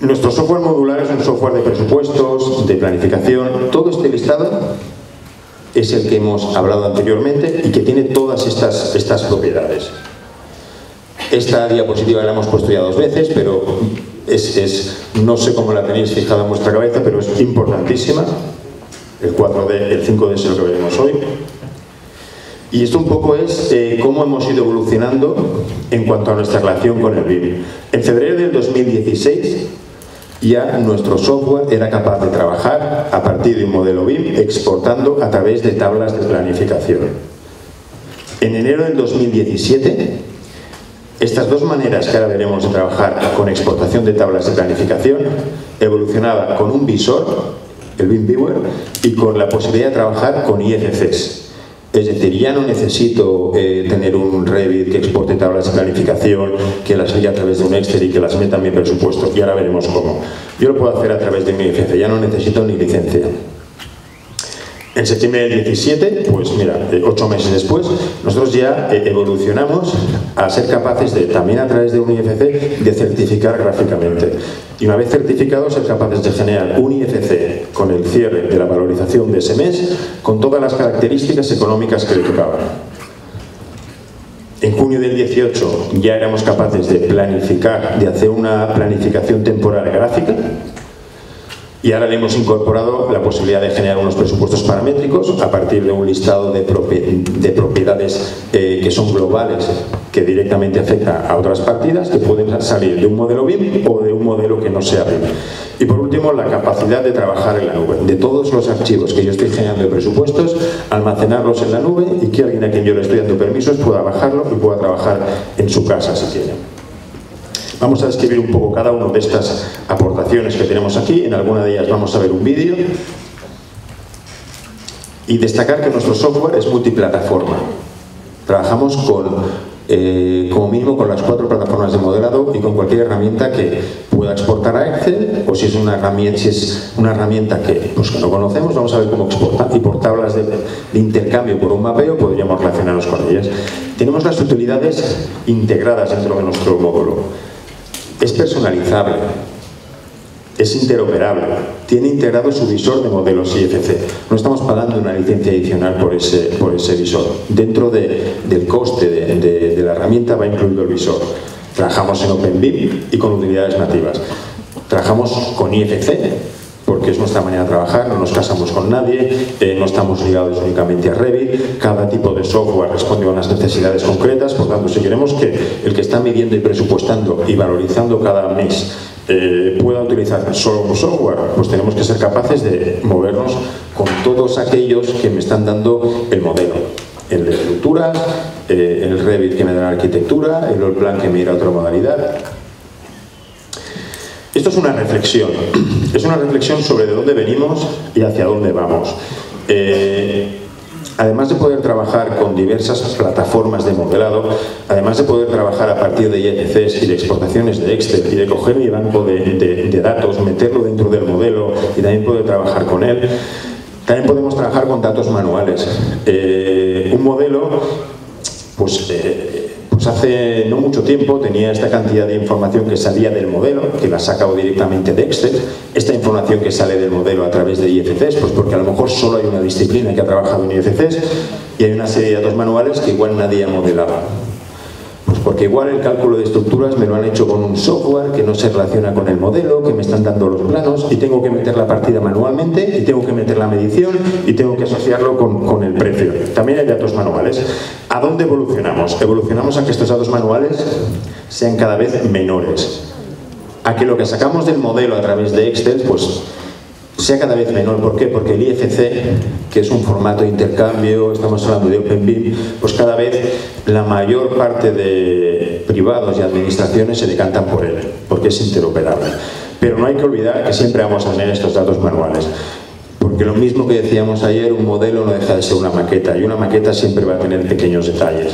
Nuestro software modular es un software de presupuestos, de planificación. Todo este listado es el que hemos hablado anteriormente y que tiene todas estas propiedades. Esta diapositiva la hemos puesto ya 2 veces, pero no sé cómo la tenéis fijada en vuestra cabeza, pero es importantísima. El 4D, el 5D es lo que veremos hoy. Y esto un poco es cómo hemos ido evolucionando en cuanto a nuestra relación con el BIM. En febrero del 2016 ya nuestro software era capaz de trabajar a partir de un modelo BIM exportando a través de tablas de planificación. En enero del 2017... estas dos maneras que ahora veremos de trabajar con exportación de tablas de planificación evolucionaba con un visor, el BIM Viewer, y con la posibilidad de trabajar con IFCs. Es decir, ya no necesito tener un Revit que exporte tablas de planificación, que las vea a través de un Excel y que las meta en mi presupuesto, y ahora veremos cómo. Yo lo puedo hacer a través de mi IFC, ya no necesito ni licencia. En septiembre del 17, pues mira, 8 meses después, nosotros ya evolucionamos a ser capaces de, también a través de un IFC, de certificar gráficamente. Y una vez certificados, ser capaces de generar un IFC con el cierre de la valorización de ese mes, con todas las características económicas que le tocaban. En junio del 18 ya éramos capaces de planificar, de hacer una planificación temporal gráfica. Y ahora le hemos incorporado la posibilidad de generar unos presupuestos paramétricos a partir de un listado de propiedades que son globales, que directamente afectan a otras partidas, que pueden salir de un modelo BIM o de un modelo que no sea BIM. Y por último, la capacidad de trabajar en la nube. De todos los archivos que yo estoy generando de presupuestos, almacenarlos en la nube y que alguien a quien yo le estoy dando permisos pueda bajarlo y pueda trabajar en su casa si quiere. Vamos a describir un poco cada una de estas aportaciones que tenemos aquí. En alguna de ellas vamos a ver un vídeo. Y destacar que nuestro software es multiplataforma. Trabajamos como mínimo con las 4 plataformas de modelado y con cualquier herramienta que pueda exportar a Excel, o si es una herramienta, que no conocemos, vamos a ver cómo exporta, y por tablas de intercambio por un mapeo podríamos relacionarnos con ellas. Tenemos las utilidades integradas dentro de nuestro módulo. Es personalizable, es interoperable, tiene integrado su visor de modelos IFC. No estamos pagando una licencia adicional por ese visor. Dentro del coste de la herramienta va incluido el visor. Trabajamos en OpenBIM y con utilidades nativas. Trabajamos con IFC porque es nuestra manera de trabajar, no nos casamos con nadie, no estamos ligados únicamente a Revit. Cada tipo de software responde a unas necesidades concretas, por tanto si queremos que el que está midiendo y presupuestando y valorizando cada mes pueda utilizar solo un software, pues tenemos que ser capaces de movernos con todos aquellos que me están dando el modelo. El de estructuras, el Revit que me da la arquitectura, el Allplan que me irá a otra modalidad. Esto es una reflexión. Es una reflexión sobre de dónde venimos y hacia dónde vamos. Además de poder trabajar con diversas plataformas de modelado, además de poder trabajar a partir de IFCs y de exportaciones de Excel y de coger mi banco de datos, meterlo dentro del modelo y también poder trabajar con él, también podemos trabajar con datos manuales. Un modelo, pues hace no mucho tiempo tenía esta cantidad de información que salía del modelo, que la sacaba directamente de Excel, esta información que sale del modelo a través de IFCs, pues porque a lo mejor solo hay una disciplina que ha trabajado en IFCs y hay una serie de datos manuales que igual nadie ha modelado. Pues porque igual el cálculo de estructuras me lo han hecho con un software que no se relaciona con el modelo, que me están dando los planos y tengo que meter la partida manualmente, y tengo que meter la medición y tengo que asociarlo con el precio. También hay datos manuales. ¿A dónde evolucionamos? Evolucionamos a que estos datos manuales sean cada vez menores. A que lo que sacamos del modelo a través de Excel pues sea cada vez menor. ¿Por qué? Porque el IFC, que es un formato de intercambio, estamos hablando de OpenBIM, pues cada vez la mayor parte de privados y administraciones se decantan por él, porque es interoperable. Pero no hay que olvidar que siempre vamos a tener estos datos manuales. Porque lo mismo que decíamos ayer, un modelo no deja de ser una maqueta, y una maqueta siempre va a tener pequeños detalles.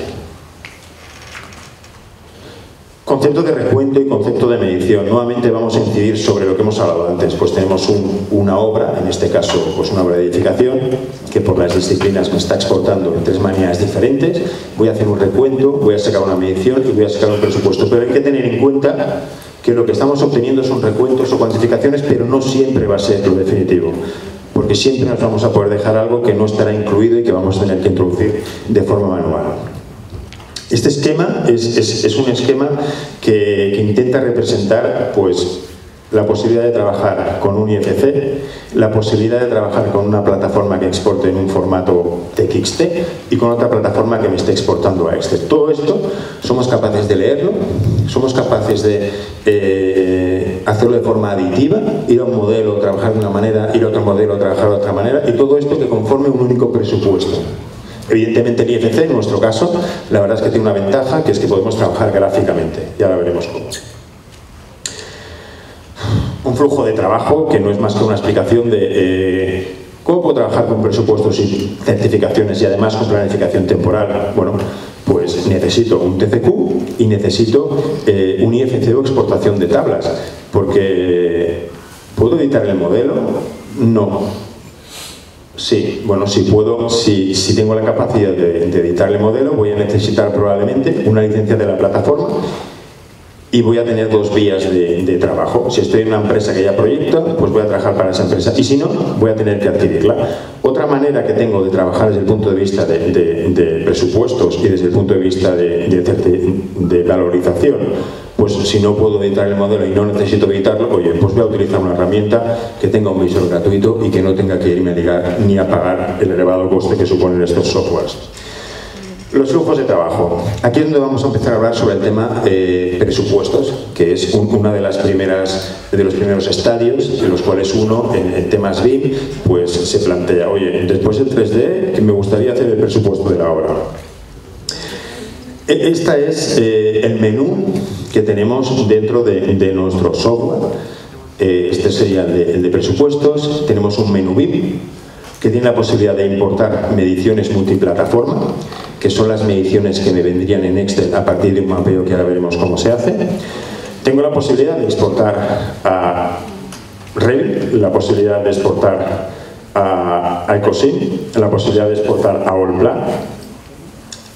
Concepto de recuento y concepto de medición. Nuevamente vamos a incidir sobre lo que hemos hablado antes. Pues tenemos una obra, en este caso pues una obra de edificación, que por las disciplinas me está exportando de tres maneras diferentes. Voy a hacer un recuento, voy a sacar una medición y voy a sacar un presupuesto. Pero hay que tener en cuenta que lo que estamos obteniendo son recuentos o cuantificaciones, pero no siempre va a ser lo definitivo. Porque siempre nos vamos a poder dejar algo que no estará incluido y que vamos a tener que introducir de forma manual. Este esquema es un esquema que intenta representar pues, la posibilidad de trabajar con un IFC, la posibilidad de trabajar con una plataforma que exporte en un formato TXT y con otra plataforma que me esté exportando a Excel. Todo esto somos capaces de leerlo, somos capaces de hacerlo de forma aditiva, ir a un modelo, trabajar de una manera, ir a otro modelo, trabajar de otra manera, y todo esto que conforme un único presupuesto. Evidentemente el IFC, en nuestro caso, la verdad es que tiene una ventaja, que es que podemos trabajar gráficamente. Ya la veremos cómo. Un flujo de trabajo que no es más que una explicación de cómo puedo trabajar con presupuestos y certificaciones y además con planificación temporal. Bueno, pues necesito un TCQ y necesito un IFC o exportación de tablas. Porque, ¿puedo editar el modelo? No. Sí, bueno, si puedo, si tengo la capacidad de editar el modelo, voy a necesitar probablemente una licencia de la plataforma y voy a tener dos vías de trabajo. Si estoy en una empresa que ya proyecta, pues voy a trabajar para esa empresa, y si no, voy a tener que adquirirla. Otra manera que tengo de trabajar desde el punto de vista de presupuestos y desde el punto de vista de valorización. Pues si no puedo editar el modelo y no necesito editarlo, oye, pues voy a utilizar una herramienta que tenga un visor gratuito y que no tenga que irme a ligar ni a pagar el elevado coste que suponen estos softwares. Los flujos de trabajo. Aquí es donde vamos a empezar a hablar sobre el tema presupuestos, que es una de los primeros estadios en los cuales uno, en temas BIM, pues se plantea, oye, después del 3D, que me gustaría hacer el presupuesto de la obra. Este es el menú que tenemos dentro de nuestro software. Este sería el de presupuestos. Tenemos un menú BIM que tiene la posibilidad de importar mediciones multiplataforma, que son las mediciones que me vendrían en Excel a partir de un mapeo que ahora veremos cómo se hace. Tengo la posibilidad de exportar a Revit, la posibilidad de exportar a ECOCOCO, la posibilidad de exportar a Allplan,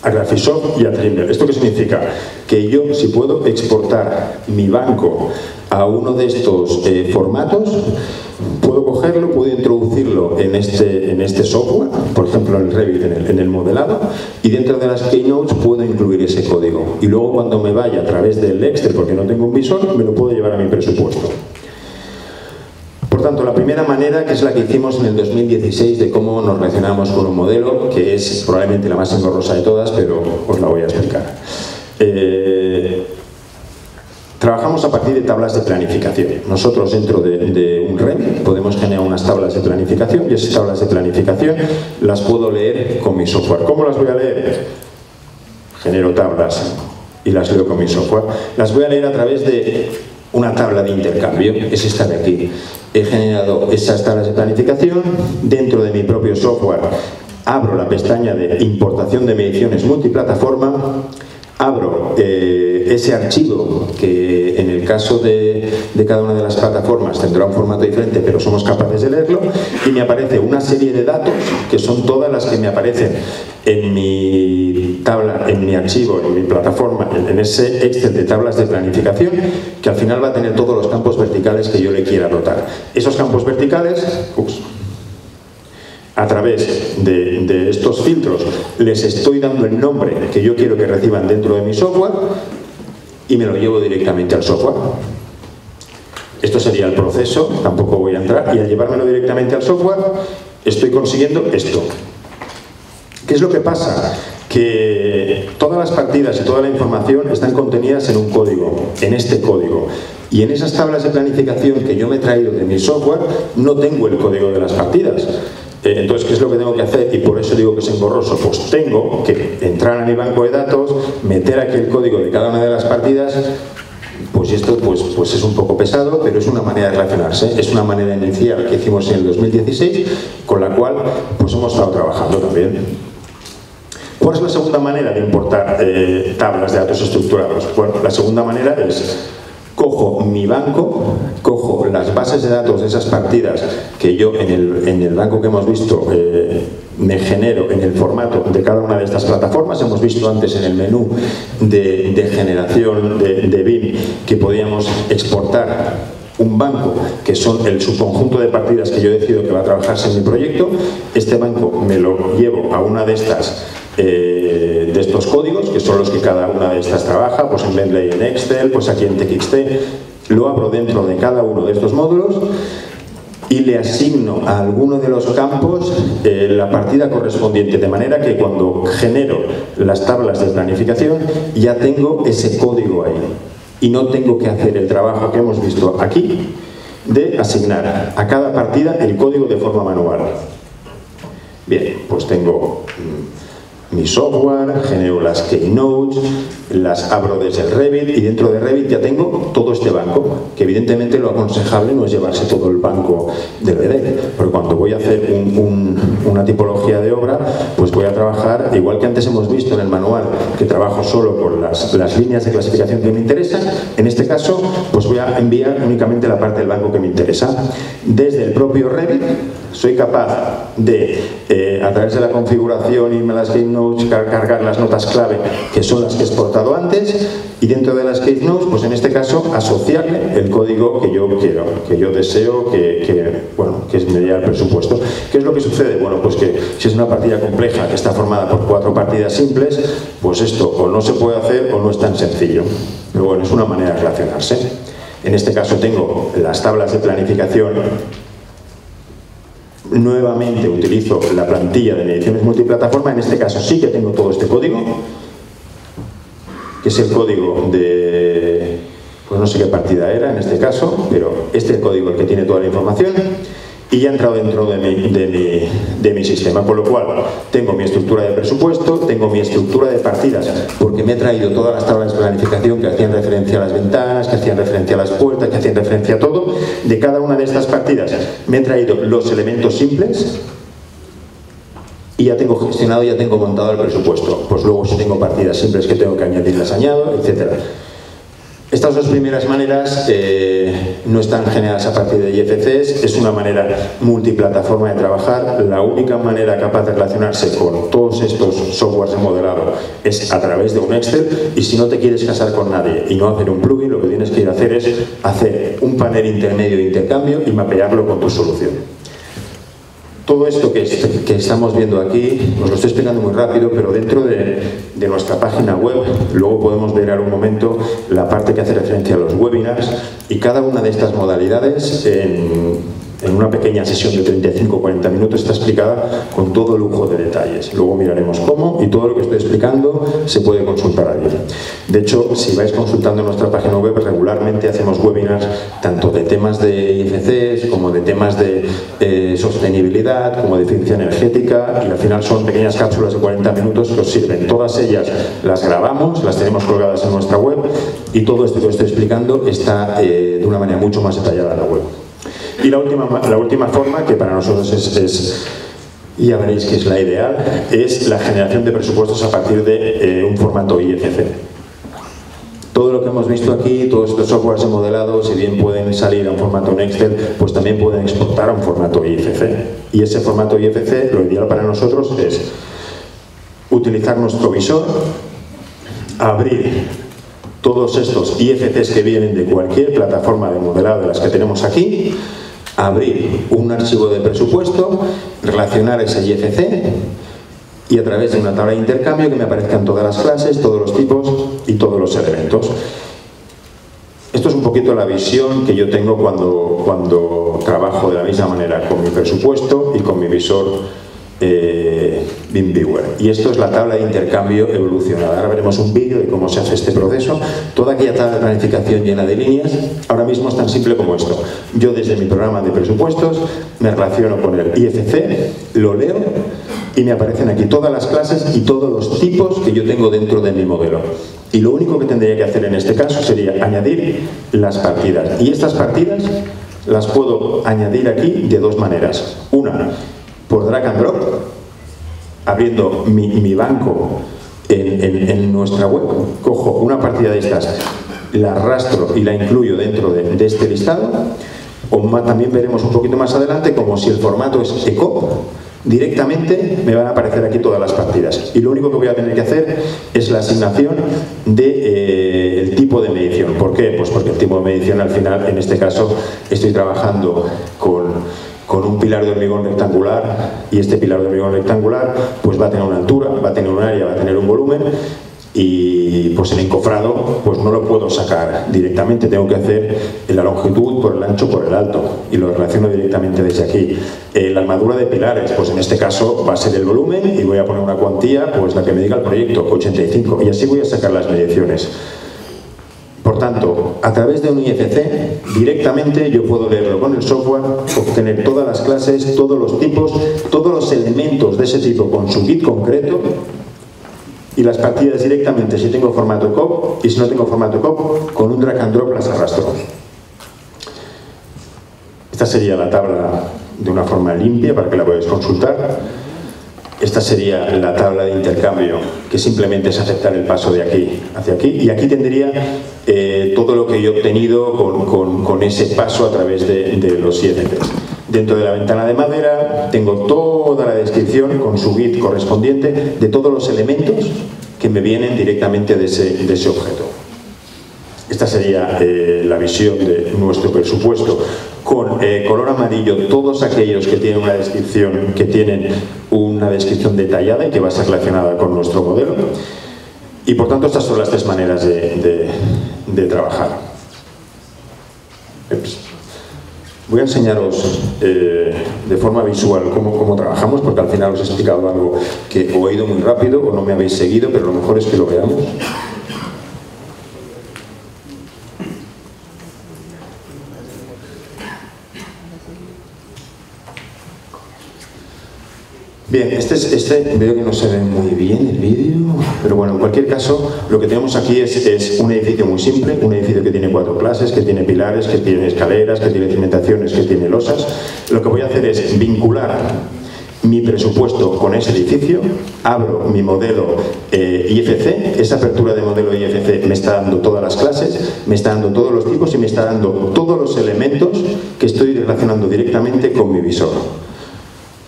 a Graphisoft y a Trimble. ¿Esto qué significa? Que yo, si puedo exportar mi banco a uno de estos formatos, puedo cogerlo, puedo introducirlo en este software, por ejemplo en el Revit, en el modelado, y dentro de las Keynotes puedo incluir ese código. Y luego cuando me vaya a través del Excel, porque no tengo un visor, me lo puedo llevar a mi presupuesto. Por tanto, la primera manera, que es la que hicimos en el 2016 de cómo nos relacionamos con un modelo, que es probablemente la más engorrosa de todas, pero os la voy a explicar. Trabajamos a partir de tablas de planificación. Nosotros dentro de un Revit podemos generar unas tablas de planificación, y esas tablas de planificación las puedo leer con mi software. ¿Cómo las voy a leer? Genero tablas y las leo con mi software. Las voy a leer a través de una tabla de intercambio, es esta de aquí. He generado esas tablas de planificación, dentro de mi propio software abro la pestaña de importación de mediciones multiplataforma, abro ese archivo que en el caso de cada una de las plataformas tendrá un formato diferente, pero somos capaces de leerlo, y me aparece una serie de datos que son todas las que me aparecen en mi tabla, en mi archivo, en mi plataforma, en ese Excel de tablas de planificación, que al final va a tener todos los campos verticales que yo le quiera dotar. Esos campos verticales, a través de estos filtros les estoy dando el nombre que yo quiero que reciban dentro de mi software y me lo llevo directamente al software. Esto sería el proceso, tampoco voy a entrar, y al llevármelo directamente al software estoy consiguiendo esto. ¿Qué es lo que pasa? Que todas las partidas y toda la información están contenidas en un código, en este código. Y en esas tablas de planificación que yo me he traído de mi software no tengo el código de las partidas. Entonces, ¿qué es lo que tengo que hacer? Y por eso digo que es engorroso. Pues tengo que entrar a mi banco de datos, meter aquí el código de cada una de las partidas. Pues esto pues es un poco pesado, pero es una manera de relacionarse. Es una manera inicial que hicimos en el 2016, con la cual pues hemos estado trabajando también. ¿Cuál es la segunda manera de importar tablas de datos estructurados? Bueno, la segunda manera es: cojo mi banco, cojo las bases de datos de esas partidas que yo en el banco que hemos visto me genero en el formato de cada una de estas plataformas. Hemos visto antes en el menú de generación de BIM que podíamos exportar un banco, que son el subconjunto de partidas que yo decido que va a trabajarse en mi proyecto. Este banco me lo llevo a una de estas de estos códigos, que son los que cada una de estas trabaja, pues en Bentley, en Excel, pues aquí en TXT. Lo abro dentro de cada uno de estos módulos y le asigno a alguno de los campos la partida correspondiente, de manera que cuando genero las tablas de planificación ya tengo ese código ahí y no tengo que hacer el trabajo que hemos visto aquí de asignar a cada partida el código de forma manual. Bien, pues tengo mi software, genero las keynotes, las abro desde el Revit y dentro de Revit ya tengo todo este banco, que evidentemente lo aconsejable no es llevarse todo el banco del BDEC, porque cuando voy a hacer una tipología de obra, pues voy a trabajar, igual que antes hemos visto en el manual, que trabajo solo con las líneas de clasificación que me interesan. En este caso, pues voy a enviar únicamente la parte del banco que me interesa. Desde el propio Revit soy capaz de, a través de la configuración, irme a las keynotes, cargar las notas clave, que son las que he exportado antes, y dentro de las keynotes, pues en este caso, asociarle el código que yo quiero, que yo deseo, que es mediar el presupuesto. ¿Qué es lo que sucede? Bueno, pues que si es una partida compleja que está formada por 4 partidas simples, pues esto o no se puede hacer o no es tan sencillo. Pero bueno, es una manera de relacionarse. En este caso tengo las tablas de planificación. Nuevamente utilizo la plantilla de mediciones multiplataforma. En este caso sí que tengo todo este código, que es el código de, pues no sé qué partida era en este caso, pero este es el código el que tiene toda la información y ya ha entrado dentro de mi sistema, por lo cual tengo mi estructura de presupuesto, tengo mi estructura de partidas, porque me he traído todas las tablas de planificación que hacían referencia a las ventanas, que hacían referencia a las puertas, que hacían referencia a todo. De cada una de estas partidas me he traído los elementos simples y ya tengo gestionado, ya tengo montado el presupuesto. Pues luego, si tengo partidas simples que tengo que añadir, las añado, etc. Estas dos primeras maneras no están generadas a partir de IFCs. Es una manera multiplataforma de trabajar. La única manera capaz de relacionarse con todos estos softwares de modelado es a través de un Excel, y si no te quieres casar con nadie y no hacer un plugin, lo que tienes que ir a hacer es hacer un panel intermedio de intercambio y mapearlo con tu solución. Todo esto que estamos viendo aquí, os lo estoy explicando muy rápido, pero dentro de nuestra página web, luego podemos ver en algún momento la parte que hace referencia a los webinars, y cada una de estas modalidades en una pequeña sesión de 35-40 minutos está explicada con todo lujo de detalles. Luego miraremos cómo, y todo lo que estoy explicando se puede consultar allí. De hecho, si vais consultando nuestra página web, regularmente hacemos webinars tanto de temas de IFCs como de temas de sostenibilidad, como de eficiencia energética, y al final son pequeñas cápsulas de 40 minutos que os sirven. Todas ellas las grabamos, las tenemos colgadas en nuestra web, y todo esto que os estoy explicando está de una manera mucho más detallada en la web. Y la última forma, que para nosotros es ya veréis que es la ideal, es la generación de presupuestos a partir de un formato IFC. Todo lo que hemos visto aquí, todos estos softwares de modelado, si bien pueden salir a un formato en Excel, pues también pueden exportar a un formato IFC. Y ese formato IFC, lo ideal para nosotros es utilizar nuestro visor, abrir todos estos IFCs que vienen de cualquier plataforma de modelado de las que tenemos aquí, abrir un archivo de presupuesto, relacionar ese IFC, y a través de una tabla de intercambio que me aparezcan todas las clases, todos los tipos y todos los elementos. Esto es un poquito la visión que yo tengo cuando trabajo de la misma manera con mi presupuesto y con mi visor BIM Viewer. Y esto es la tabla de intercambio evolucionada. Ahora veremos un vídeo de cómo se hace este proceso. Toda aquella tabla de planificación llena de líneas ahora mismo es tan simple como esto. Yo desde mi programa de presupuestos me relaciono con el IFC, lo leo y me aparecen aquí todas las clases y todos los tipos que yo tengo dentro de mi modelo. Y lo único que tendría que hacer en este caso sería añadir las partidas. Y estas partidas las puedo añadir aquí de dos maneras. Una, por drag and drop, abriendo mi banco en nuestra web, cojo una partida de estas, la arrastro y la incluyo dentro de este listado. También veremos un poquito más adelante como si el formato es ECO, directamente me van a aparecer aquí todas las partidas y lo único que voy a tener que hacer es la asignación del tipo de medición. ¿Por qué? Pues porque el tipo de medición al final, en este caso, estoy trabajando con un pilar de hormigón rectangular y este pilar de hormigón rectangular pues va a tener una altura, va a tener un área, va a tener un volumen y pues el encofrado pues no lo puedo sacar directamente, tengo que hacer la longitud por el ancho por el alto y lo relaciono directamente desde aquí. La armadura de pilares, pues en este caso va a ser el volumen y voy a poner una cuantía pues la que me diga el proyecto, 85, y así voy a sacar las mediciones. Por tanto, a través de un IFC, directamente yo puedo leerlo con el software, obtener todas las clases, todos los tipos, todos los elementos de ese tipo con su kit concreto y las partidas directamente si tengo formato ECO y si no tengo formato ECO, con un drag and drop las arrastro. Esta sería la tabla de una forma limpia para que la podáis consultar. Esta sería la tabla de intercambio, que simplemente es aceptar el paso de aquí hacia aquí, y aquí tendría todo lo que yo he obtenido con ese paso a través de los IFCs. Dentro de la ventana de madera tengo toda la descripción con su GUID correspondiente de todos los elementos que me vienen directamente de ese objeto. Esta sería la visión de nuestro presupuesto. Con color amarillo todos aquellos que tienen una descripción detallada y que va a estar relacionada con nuestro modelo. Y por tanto estas son las tres maneras de trabajar. Voy a enseñaros de forma visual cómo trabajamos, porque al final os he explicado algo que o he ido muy rápido o no me habéis seguido, pero lo mejor es que lo veamos. Bien, veo que no se ve muy bien el vídeo, pero bueno, en cualquier caso, lo que tenemos aquí es un edificio muy simple, un edificio que tiene cuatro clases, que tiene pilares, que tiene escaleras, que tiene cimentaciones, que tiene losas. Lo que voy a hacer es vincular mi presupuesto con ese edificio, abro mi modelo IFC, esa apertura de modelo IFC me está dando todas las clases, me está dando todos los tipos y me está dando todos los elementos que estoy relacionando directamente con mi visor.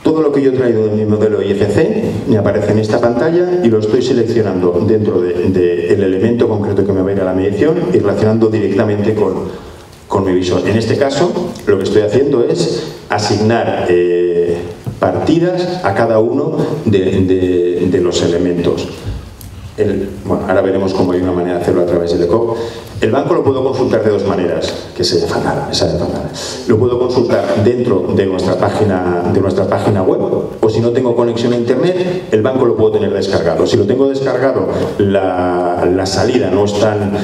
Todo lo que yo he traído de mi modelo IFC me aparece en esta pantalla y lo estoy seleccionando dentro del elemento concreto que me va a ir a la medición y relacionando directamente con mi visor. En este caso, lo que estoy haciendo es asignar partidas a cada uno de los elementos. Bueno, ahora veremos cómo hay una manera de hacerlo a través del ECO. El banco lo puedo consultar de dos maneras, que se fatal, esa es fatal. Lo puedo consultar dentro de nuestra página web, o si no tengo conexión a internet, el banco lo puedo tener descargado. Si lo tengo descargado, la salida no es tan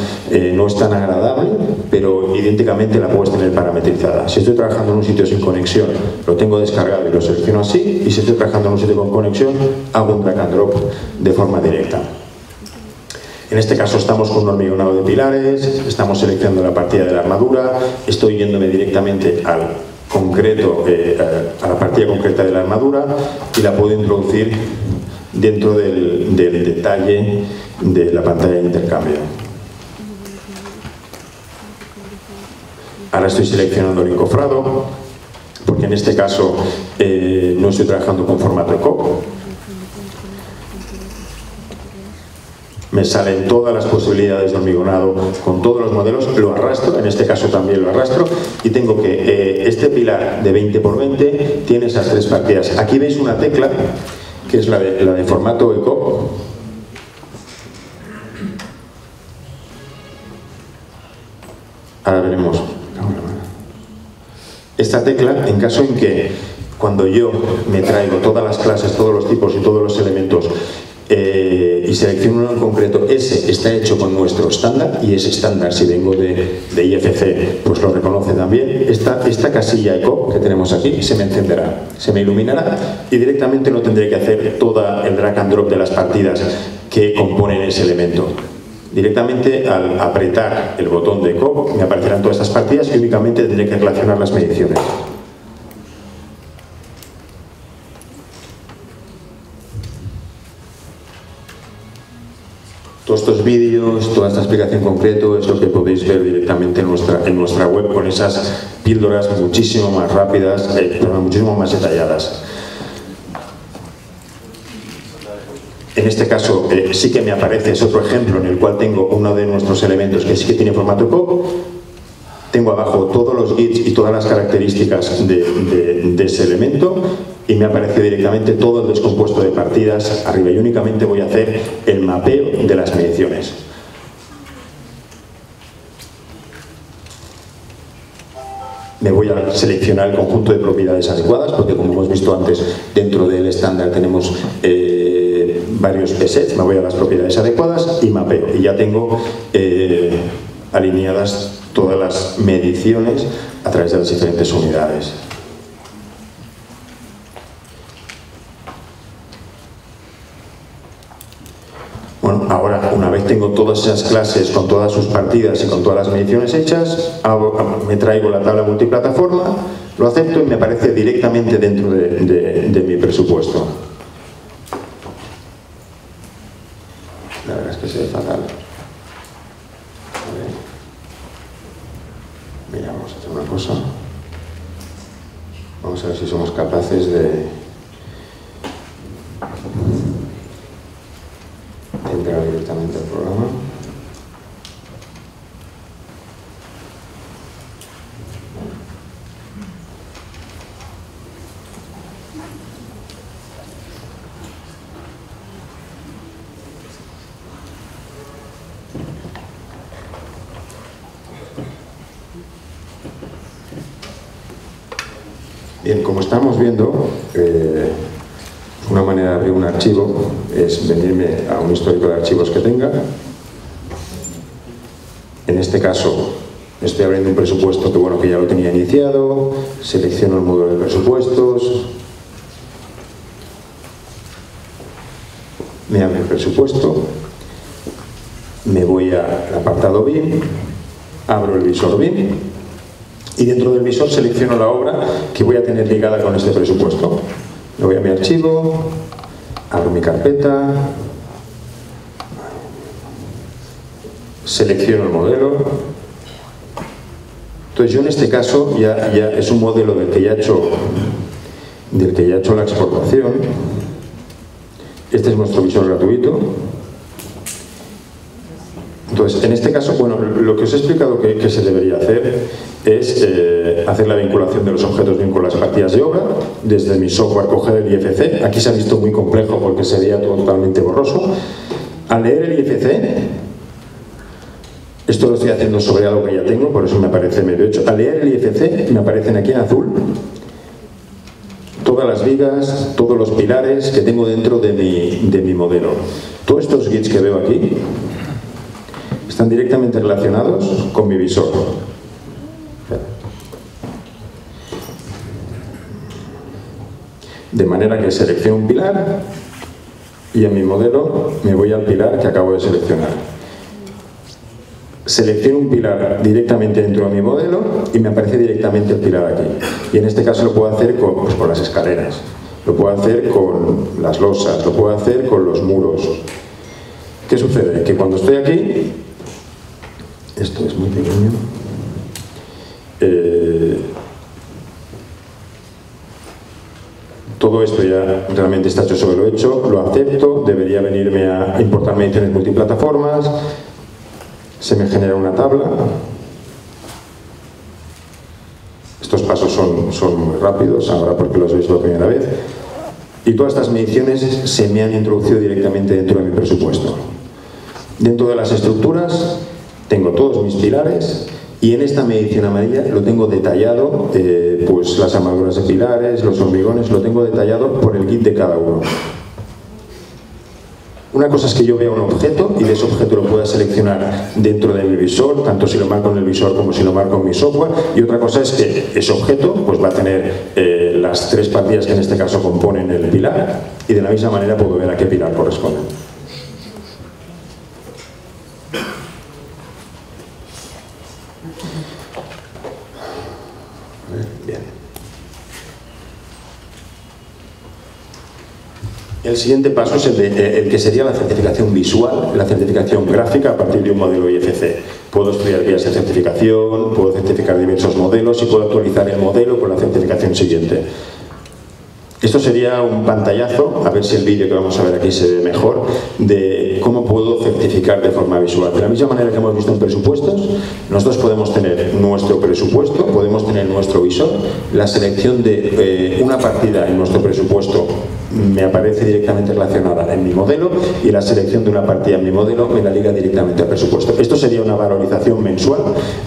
agradable, pero idénticamente la puedes tener parametrizada. Si estoy trabajando en un sitio sin conexión, lo tengo descargado y lo selecciono así, y si estoy trabajando en un sitio con conexión, hago un drag and drop de forma directa. En este caso estamos con un hormigonado de pilares, estamos seleccionando la partida de la armadura, estoy yéndome directamente a la partida concreta de la armadura y la puedo introducir dentro del detalle de la pantalla de intercambio. Ahora estoy seleccionando el encofrado, porque en este caso no estoy trabajando con formato ECO. Me salen todas las posibilidades de hormigonado con todos los modelos, lo arrastro, en este caso también lo arrastro, y tengo que este pilar de 20×20 tiene esas tres partidas. Aquí veis una tecla, que es la de formato ECO. Ahora veremos. Esta tecla, en caso en que cuando yo me traigo todas las clases, todos los tipos y todos los elementos, y selecciono uno en concreto, ese está hecho con nuestro estándar y ese estándar, si vengo de IFC, pues lo reconoce también. Esta casilla ECO que tenemos aquí se me encenderá, se me iluminará y directamente no tendré que hacer todo el drag and drop de las partidas que componen ese elemento. Directamente al apretar el botón de ECO me aparecerán todas estas partidas y únicamente tendré que relacionar las mediciones. Todos estos vídeos, toda esta explicación concreta es lo que podéis ver directamente en nuestra web, con esas píldoras muchísimo más rápidas, muchísimo más detalladas. En este caso sí que me aparece, es otro ejemplo en el cual tengo uno de nuestros elementos que sí que tiene formato COBI. Tengo abajo todos los GUIDs y todas las características de ese elemento y me aparece directamente todo el descompuesto de partidas arriba, y únicamente voy a hacer el mapeo de las mediciones. Me voy a seleccionar el conjunto de propiedades adecuadas, porque como hemos visto antes, dentro del estándar tenemos varios PSET. Me voy a las propiedades adecuadas y mapeo, y ya tengo alineadas todas las mediciones a través de las diferentes unidades. Bueno, ahora una vez tengo todas esas clases con todas sus partidas y con todas las mediciones hechas, me traigo la tabla multiplataforma, lo acepto y me aparece directamente dentro de mi presupuesto. La verdad es que se ve fatal. Mira, vamos a hacer una cosa. Vamos a ver si somos capaces de entrar directamente al programa. Bien, como estamos viendo, una manera de abrir un archivo es venirme a un histórico de archivos que tenga. En este caso estoy abriendo un presupuesto que, bueno, que ya lo tenía iniciado, selecciono el módulo de presupuestos, me abre el presupuesto, me voy al apartado BIM, abro el visor BIM, y dentro del visor selecciono la obra que voy a tener ligada con este presupuesto. Me voy a mi archivo, abro mi carpeta, selecciono el modelo. Entonces yo en este caso ya es un modelo del que ya he hecho la exportación. Este es nuestro visor gratuito. Entonces, en este caso, bueno, lo que os he explicado que se debería hacer es hacer la vinculación de los objetos con las partidas de obra desde mi software, coger el IFC. Aquí se ha visto muy complejo porque se veía todo totalmente borroso. Al leer el IFC, esto lo estoy haciendo sobre algo que ya tengo, por eso me aparece medio hecho. Al leer el IFC me aparecen aquí en azul todas las vigas, todos los pilares que tengo dentro de mi modelo. Todos estos GUIDs que veo aquí están directamente relacionados con mi visor. De manera que selecciono un pilar y en mi modelo me voy al pilar que acabo de seleccionar. Selecciono un pilar directamente dentro de mi modelo y me aparece directamente el pilar aquí. Y en este caso lo puedo hacer con las escaleras, lo puedo hacer con las losas, lo puedo hacer con los muros. ¿Qué sucede? Que cuando estoy aquí, esto es muy pequeño, todo esto ya realmente está hecho sobre lo hecho, lo acepto, debería venirme a importar mediciones multiplataformas, se me genera una tabla. Estos pasos son muy rápidos ahora porque los veis por primera vez, y todas estas mediciones se me han introducido directamente dentro de mi presupuesto. Dentro de las estructuras tengo todos mis pilares, y en esta medición amarilla lo tengo detallado, pues las armaduras de pilares, los hormigones, lo tengo detallado por el GUID de cada uno. Una cosa es que yo vea un objeto y de ese objeto lo pueda seleccionar dentro de mi visor, tanto si lo marco en el visor como si lo marco en mi software, y otra cosa es que ese objeto pues va a tener las tres partidas que en este caso componen el pilar, y de la misma manera puedo ver a qué pilar corresponde. El siguiente paso es el que sería la certificación visual, la certificación gráfica a partir de un modelo IFC. Puedo estudiar vías de certificación, puedo certificar diversos modelos y puedo actualizar el modelo con la certificación siguiente. Esto sería un pantallazo, a ver si el vídeo que vamos a ver aquí se ve mejor, de cómo puedo certificar de forma visual. De la misma manera que hemos visto en presupuestos, nosotros podemos tener nuestro presupuesto, podemos tener nuestro visor, la selección de una partida en nuestro presupuesto me aparece directamente relacionada en mi modelo y la selección de una partida en mi modelo me la liga directamente al presupuesto. Esto sería una valorización mensual.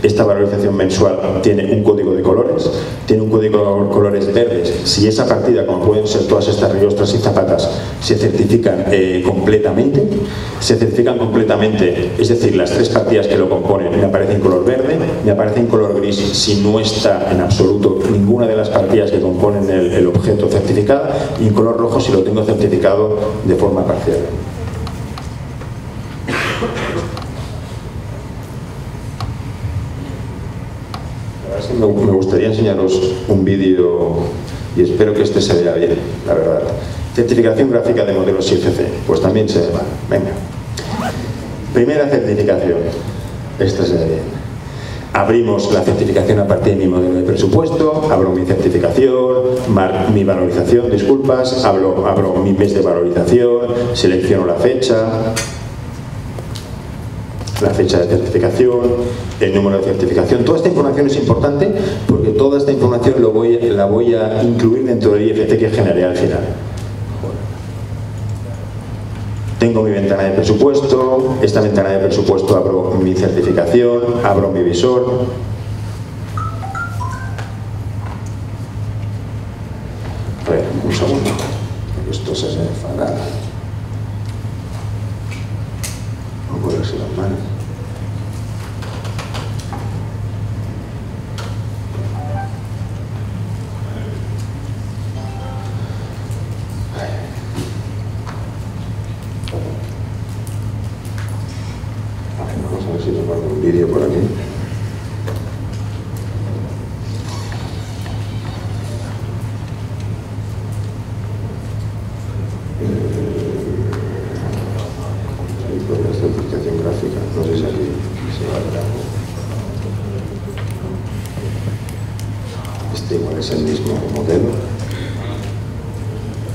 Esta valorización mensual tiene un código de colores, tiene un código de colores verdes. Si esa partida, como pueden ser todas estas riostras y zapatas, se certifican completamente, es decir, las tres partidas que lo componen me aparecen en color verde, me aparece en color gris si no está en absoluto ninguna de las partidas que componen el objeto certificado, y en color rojo si lo tengo certificado de forma parcial. La verdad es que me gustaría enseñaros un vídeo y espero que este se vea bien, la verdad. Certificación gráfica de modelos IFC, pues también se ve mal. Venga. Primera certificación. Esta se ve bien. Abrimos la certificación a partir de mi modelo de presupuesto, abro mi certificación, mi valorización, disculpas, abro mi mes de valorización, selecciono la fecha de certificación, el número de certificación. Toda esta información es importante porque toda esta información la voy a incluir dentro del IFC que generé al final. Tengo mi ventana de presupuesto, esta ventana de presupuesto abro mi certificación, abro mi visor. A ver, un segundo, esto se enfada. No puedo decir las manos.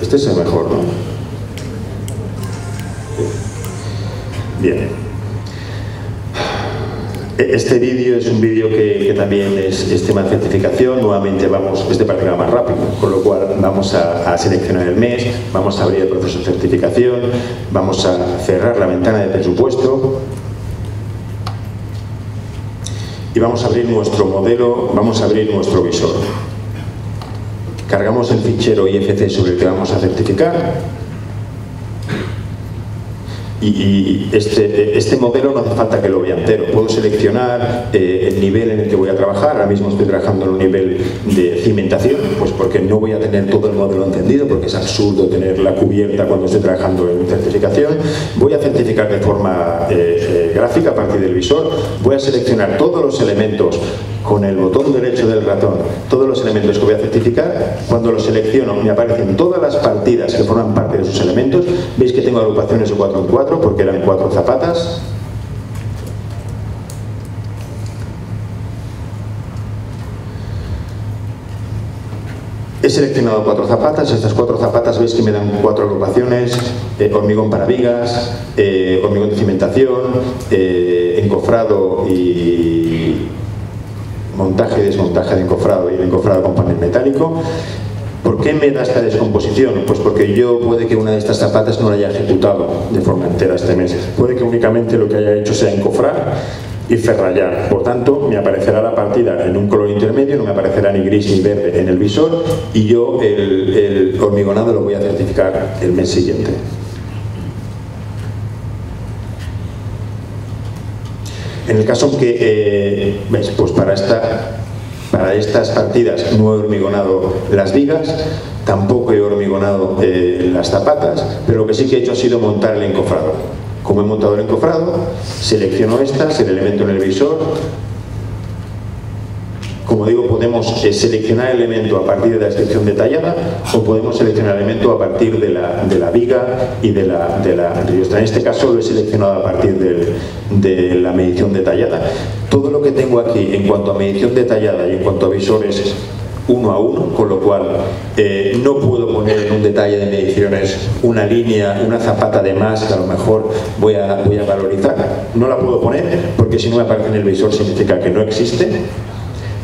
Este es el mejor, ¿no? Bien. Este vídeo es un vídeo que también es tema de certificación. Nuevamente vamos, este partirá más rápido, con lo cual vamos a seleccionar el mes, vamos a abrir el proceso de certificación, vamos a cerrar la ventana de presupuesto y vamos a abrir nuestro modelo, vamos a abrir nuestro visor. Cargamos el fichero IFC sobre el que vamos a certificar y este modelo no hace falta que lo vea entero. Puedo seleccionar el nivel en el que voy a trabajar. Ahora mismo estoy trabajando en un nivel de cimentación, pues porque no voy a tener todo el modelo encendido, porque es absurdo tener la cubierta cuando estoy trabajando en certificación. Voy a certificar de forma gráfica a partir del visor. Voy a seleccionar todos los elementos con el botón derecho del ratón, todos los elementos que voy a certificar. Cuando los selecciono me aparecen todas las partidas que forman parte de esos elementos. Veis que tengo agrupaciones de 4 en 4 porque eran 4 zapatas. He seleccionado 4 zapatas, estas 4 zapatas veis que me dan 4 agrupaciones: hormigón para vigas, hormigón de cimentación, encofrado y montaje y desmontaje de encofrado, y el encofrado con panel metálico. ¿Por qué me da esta descomposición? Pues porque yo puede que una de estas zapatas no la haya ejecutado de forma entera este mes. Puede que únicamente lo que haya hecho sea encofrar y ferrallar. Por tanto, me aparecerá la partida en un color intermedio, no me aparecerá ni gris ni verde en el visor, y yo el hormigonado lo voy a certificar el mes siguiente. En el caso que, ¿ves? Pues para estas partidas no he hormigonado las vigas, tampoco he hormigonado las zapatas, pero lo que sí que he hecho ha sido montar el encofrado. Como he montado el encofrado, selecciono estas, el elemento en el visor, Como digo, podemos seleccionar el elemento a partir de la sección detallada o podemos seleccionar el elemento a partir de la viga y de la riosta. En este caso lo he seleccionado a partir de la medición detallada. Todo lo que tengo aquí en cuanto a medición detallada y en cuanto a visores uno a uno, con lo cual no puedo poner en un detalle de mediciones una línea, una zapata de más que a lo mejor voy a valorizar. No la puedo poner porque si no me aparece en el visor significa que no existe.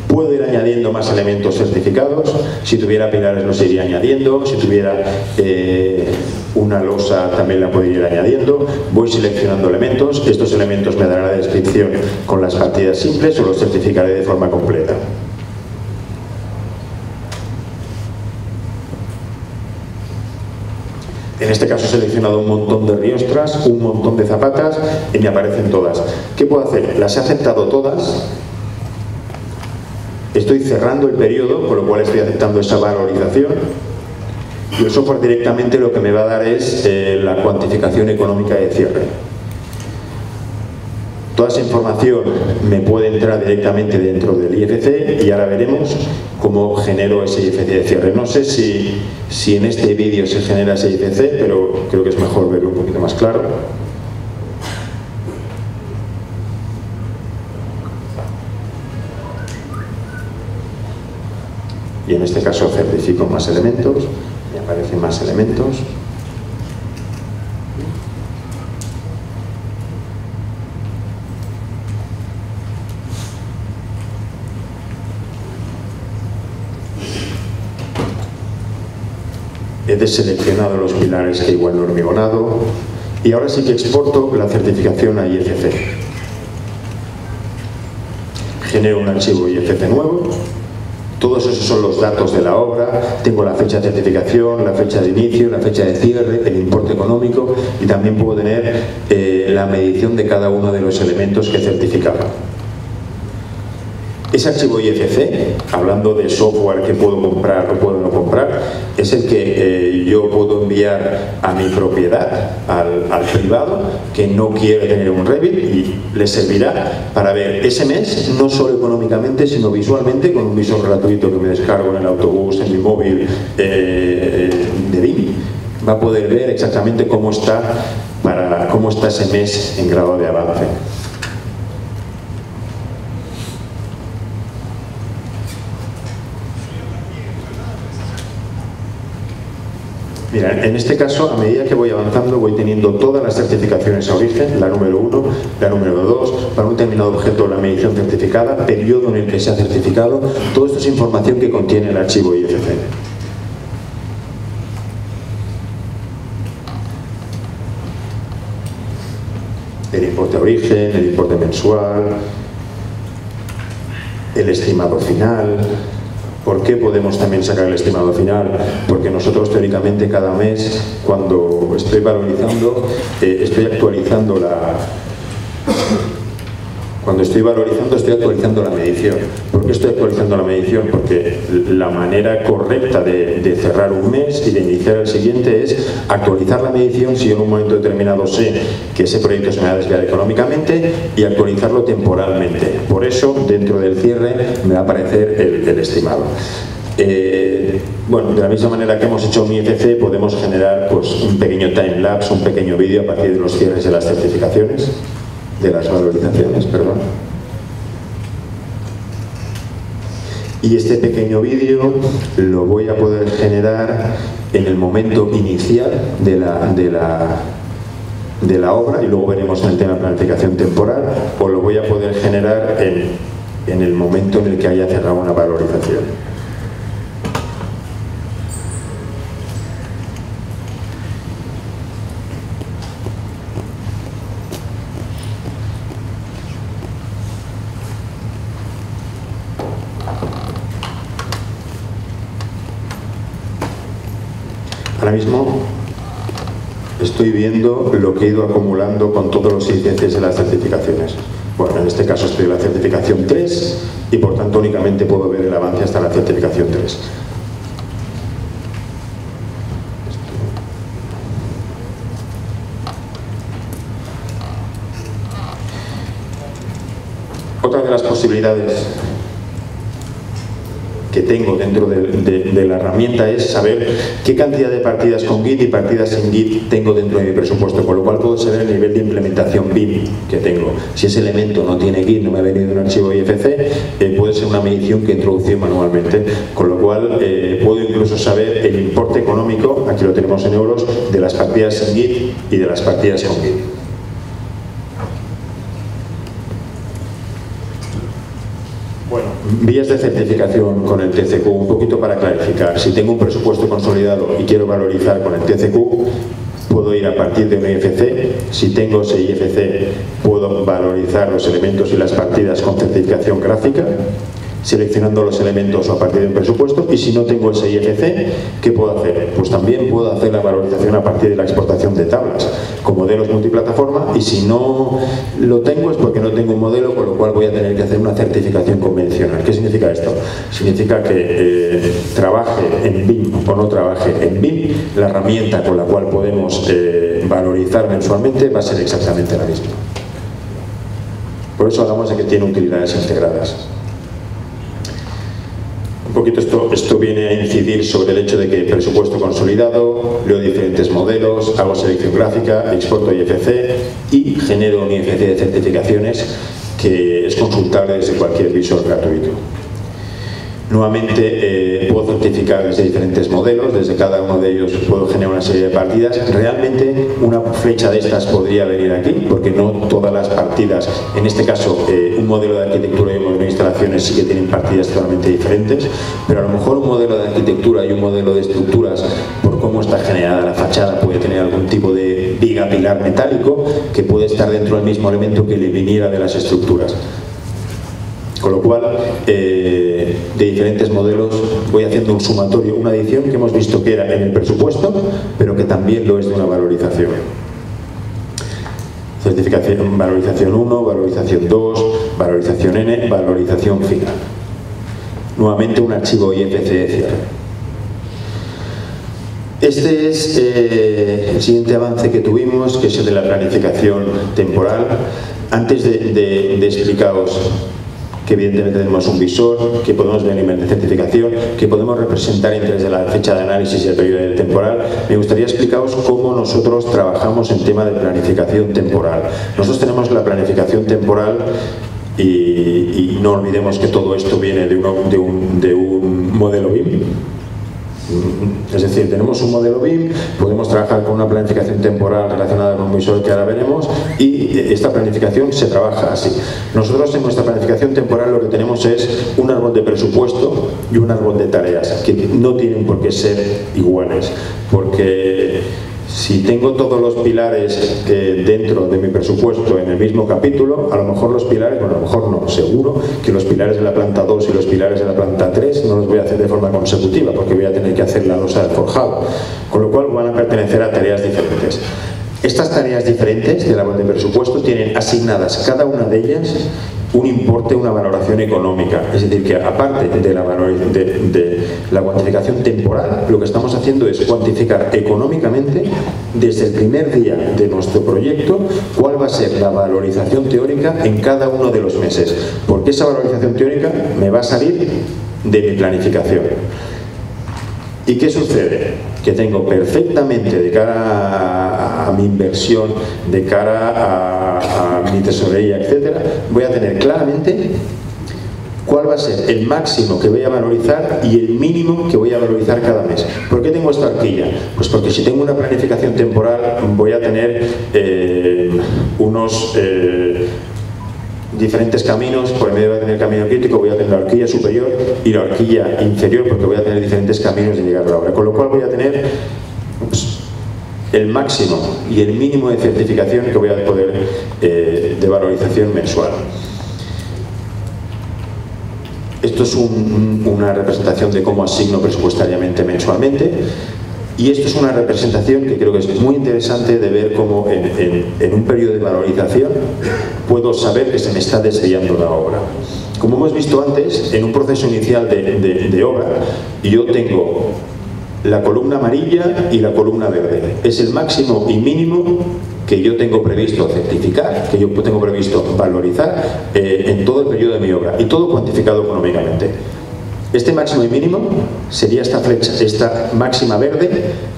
Puedo ir añadiendo más elementos certificados, si tuviera pilares los iría añadiendo, si tuviera una losa también la podría ir añadiendo, voy seleccionando elementos, estos elementos me darán la descripción con las partidas simples o los certificaré de forma completa. En este caso he seleccionado un montón de riostras, un montón de zapatas y me aparecen todas. ¿Qué puedo hacer? Las he aceptado todas. Estoy cerrando el periodo, con lo cual estoy aceptando esa valorización. Y el software directamente lo que me va a dar es la cuantificación económica de cierre. Toda esa información me puede entrar directamente dentro del IFC y ahora veremos cómo genero ese IFC de cierre. No sé si en este vídeo se genera ese IFC, pero creo que es mejor verlo un poquito más claro. Y en este caso certifico más elementos, me aparecen más elementos. He deseleccionado los pilares que igual no hormigonado y ahora sí que exporto la certificación a IFC. Genero un archivo IFC nuevo. Todos esos son los datos de la obra, tengo la fecha de certificación, la fecha de inicio, la fecha de cierre, el importe económico y también puedo tener la medición de cada uno de los elementos que certificaba. Ese archivo IFC, hablando de software que puedo comprar o puedo no comprar, es el que yo puedo enviar a mi propiedad, al privado, que no quiere tener un Revit y le servirá para ver ese mes, no solo económicamente, sino visualmente, con un visor gratuito que me descargo en el autobús, en mi móvil de BIM, va a poder ver exactamente cómo está ese mes en grado de avance. Mira, en este caso, a medida que voy avanzando, voy teniendo todas las certificaciones a origen, la número 1, la número 2, para un determinado objeto la medición certificada, periodo en el que se ha certificado, todo esto es información que contiene el archivo IFC. El importe a origen, el importe mensual, el estimado final. ¿Por qué podemos también sacar el estimado final? Porque nosotros teóricamente cada mes, cuando estoy valorizando, estoy actualizando la medición. ¿Por qué estoy actualizando la medición? Porque la manera correcta de cerrar un mes y de iniciar el siguiente es actualizar la medición si en un momento determinado sé que ese proyecto se me va a desviar económicamente y actualizarlo temporalmente. Por eso, dentro del cierre me va a aparecer el estimado. Bueno, de la misma manera que hemos hecho un IFC, podemos generar pues, un pequeño timelapse, un pequeño vídeo a partir de los cierres de las certificaciones. De las valorizaciones, perdón. Y este pequeño vídeo lo voy a poder generar en el momento inicial de la obra y luego veremos el tema de planificación temporal, o lo voy a poder generar en el momento en el que haya cerrado una valorización. Ahora mismo estoy viendo lo que he ido acumulando con todos los IFCs de las certificaciones. Bueno, en este caso estoy en la certificación 3 y por tanto únicamente puedo ver el avance hasta la certificación 3. Otra de las posibilidades que tengo dentro de la herramienta es saber qué cantidad de partidas con GUID y partidas sin GUID tengo dentro de mi presupuesto, con lo cual puedo saber el nivel de implementación BIM que tengo. Si ese elemento no tiene GUID, no me ha venido un archivo IFC, puede ser una medición que introducí manualmente, con lo cual puedo incluso saber el importe económico, aquí lo tenemos en euros, de las partidas sin GUID y de las partidas con GUID. Bueno, vías de certificación con el TCQ, un poquito para clarificar. Si tengo un presupuesto consolidado y quiero valorizar con el TCQ, puedo ir a partir de un IFC. Si tengo ese IFC, puedo valorizar los elementos y las partidas con certificación gráfica, seleccionando los elementos a partir de un presupuesto. Y si no tengo ese IFC, ¿qué puedo hacer? Pues también puedo hacer la valorización a partir de la exportación de tablas con modelos multiplataforma, y si no lo tengo es porque no tengo un modelo, con lo cual voy a tener que hacer una certificación convencional. ¿Qué significa esto? Significa que trabaje en BIM o no trabaje en BIM, la herramienta con la cual podemos valorizar mensualmente va a ser exactamente la misma. Por eso hablamos de que tiene utilidades integradas. Un poquito esto viene a incidir sobre el hecho de que presupuesto consolidado, leo diferentes modelos, hago selección gráfica, exporto IFC y genero un IFC de certificaciones que es consultable desde cualquier visor gratuito. Nuevamente puedo certificar desde diferentes modelos, desde cada uno de ellos puedo generar una serie de partidas. Realmente una flecha de estas podría venir aquí, porque no todas las partidas, en este caso un modelo de arquitectura y un modelo de instalaciones sí que tienen partidas totalmente diferentes, pero a lo mejor un modelo de arquitectura y un modelo de estructuras, por cómo está generada la fachada, puede tener algún tipo de viga pilar metálico que puede estar dentro del mismo elemento que le viniera de las estructuras. Con lo cual, de diferentes modelos voy haciendo un sumatorio, una adición que hemos visto que era en el presupuesto, pero que también lo es de una valorización. Certificación, valorización 1, valorización 2, valorización N, valorización final. Nuevamente un archivo IFC de cierre. Este es el siguiente avance que tuvimos, que es el de la planificación temporal. Antes de explicaros que evidentemente tenemos un visor, que podemos ver el nivel de certificación, que podemos representar desde la fecha de análisis y el periodo temporal, me gustaría explicaros cómo nosotros trabajamos en tema de planificación temporal. Nosotros tenemos la planificación temporal y no olvidemos que todo esto viene de un modelo BIM. Es decir, tenemos un modelo BIM, podemos trabajar con una planificación temporal relacionada con un visor que ahora veremos, y esta planificación se trabaja así. Nosotros en nuestra planificación temporal lo que tenemos es un árbol de presupuesto y un árbol de tareas, que no tienen por qué ser iguales, porque si tengo todos los pilares dentro de mi presupuesto en el mismo capítulo, a lo mejor los pilares, bueno, a lo mejor no, seguro que los pilares de la planta 2 y los pilares de la planta 3 no los voy a hacer de forma consecutiva, porque voy a tener que hacer la losa del forjado, con lo cual van a pertenecer a tareas diferentes. Estas tareas diferentes del árbol de presupuesto tienen asignadas cada una de ellas un importe, una valoración económica. Es decir, que aparte de la cuantificación temporal, lo que estamos haciendo es cuantificar económicamente desde el primer día de nuestro proyecto cuál va a ser la valorización teórica en cada uno de los meses, porque esa valorización teórica me va a salir de mi planificación. ¿Y qué sucede? Que tengo perfectamente de cara a mi inversión, de cara a mi tesorería, etcétera, voy a tener claramente cuál va a ser el máximo que voy a valorizar y el mínimo que voy a valorizar cada mes. ¿Por qué tengo esta horquilla? Pues porque si tengo una planificación temporal voy a tener diferentes caminos. Por el medio voy a tener el camino crítico, voy a tener la horquilla superior y la horquilla inferior, porque voy a tener diferentes caminos de llegar a la obra, con lo cual voy a tener el máximo y el mínimo de certificación que voy a poder de valorización mensual. Esto es una representación de cómo asigno presupuestariamente mensualmente. Y esto es una representación que creo que es muy interesante de ver cómo en un periodo de valorización puedo saber que se me está desviando la obra. Como hemos visto antes, en un proceso inicial de obra, yo tengo la columna amarilla y la columna verde. Es el máximo y mínimo que yo tengo previsto certificar, que yo tengo previsto valorizar en todo el periodo de mi obra, y todo cuantificado económicamente. Este máximo y mínimo sería esta flecha, esta máxima verde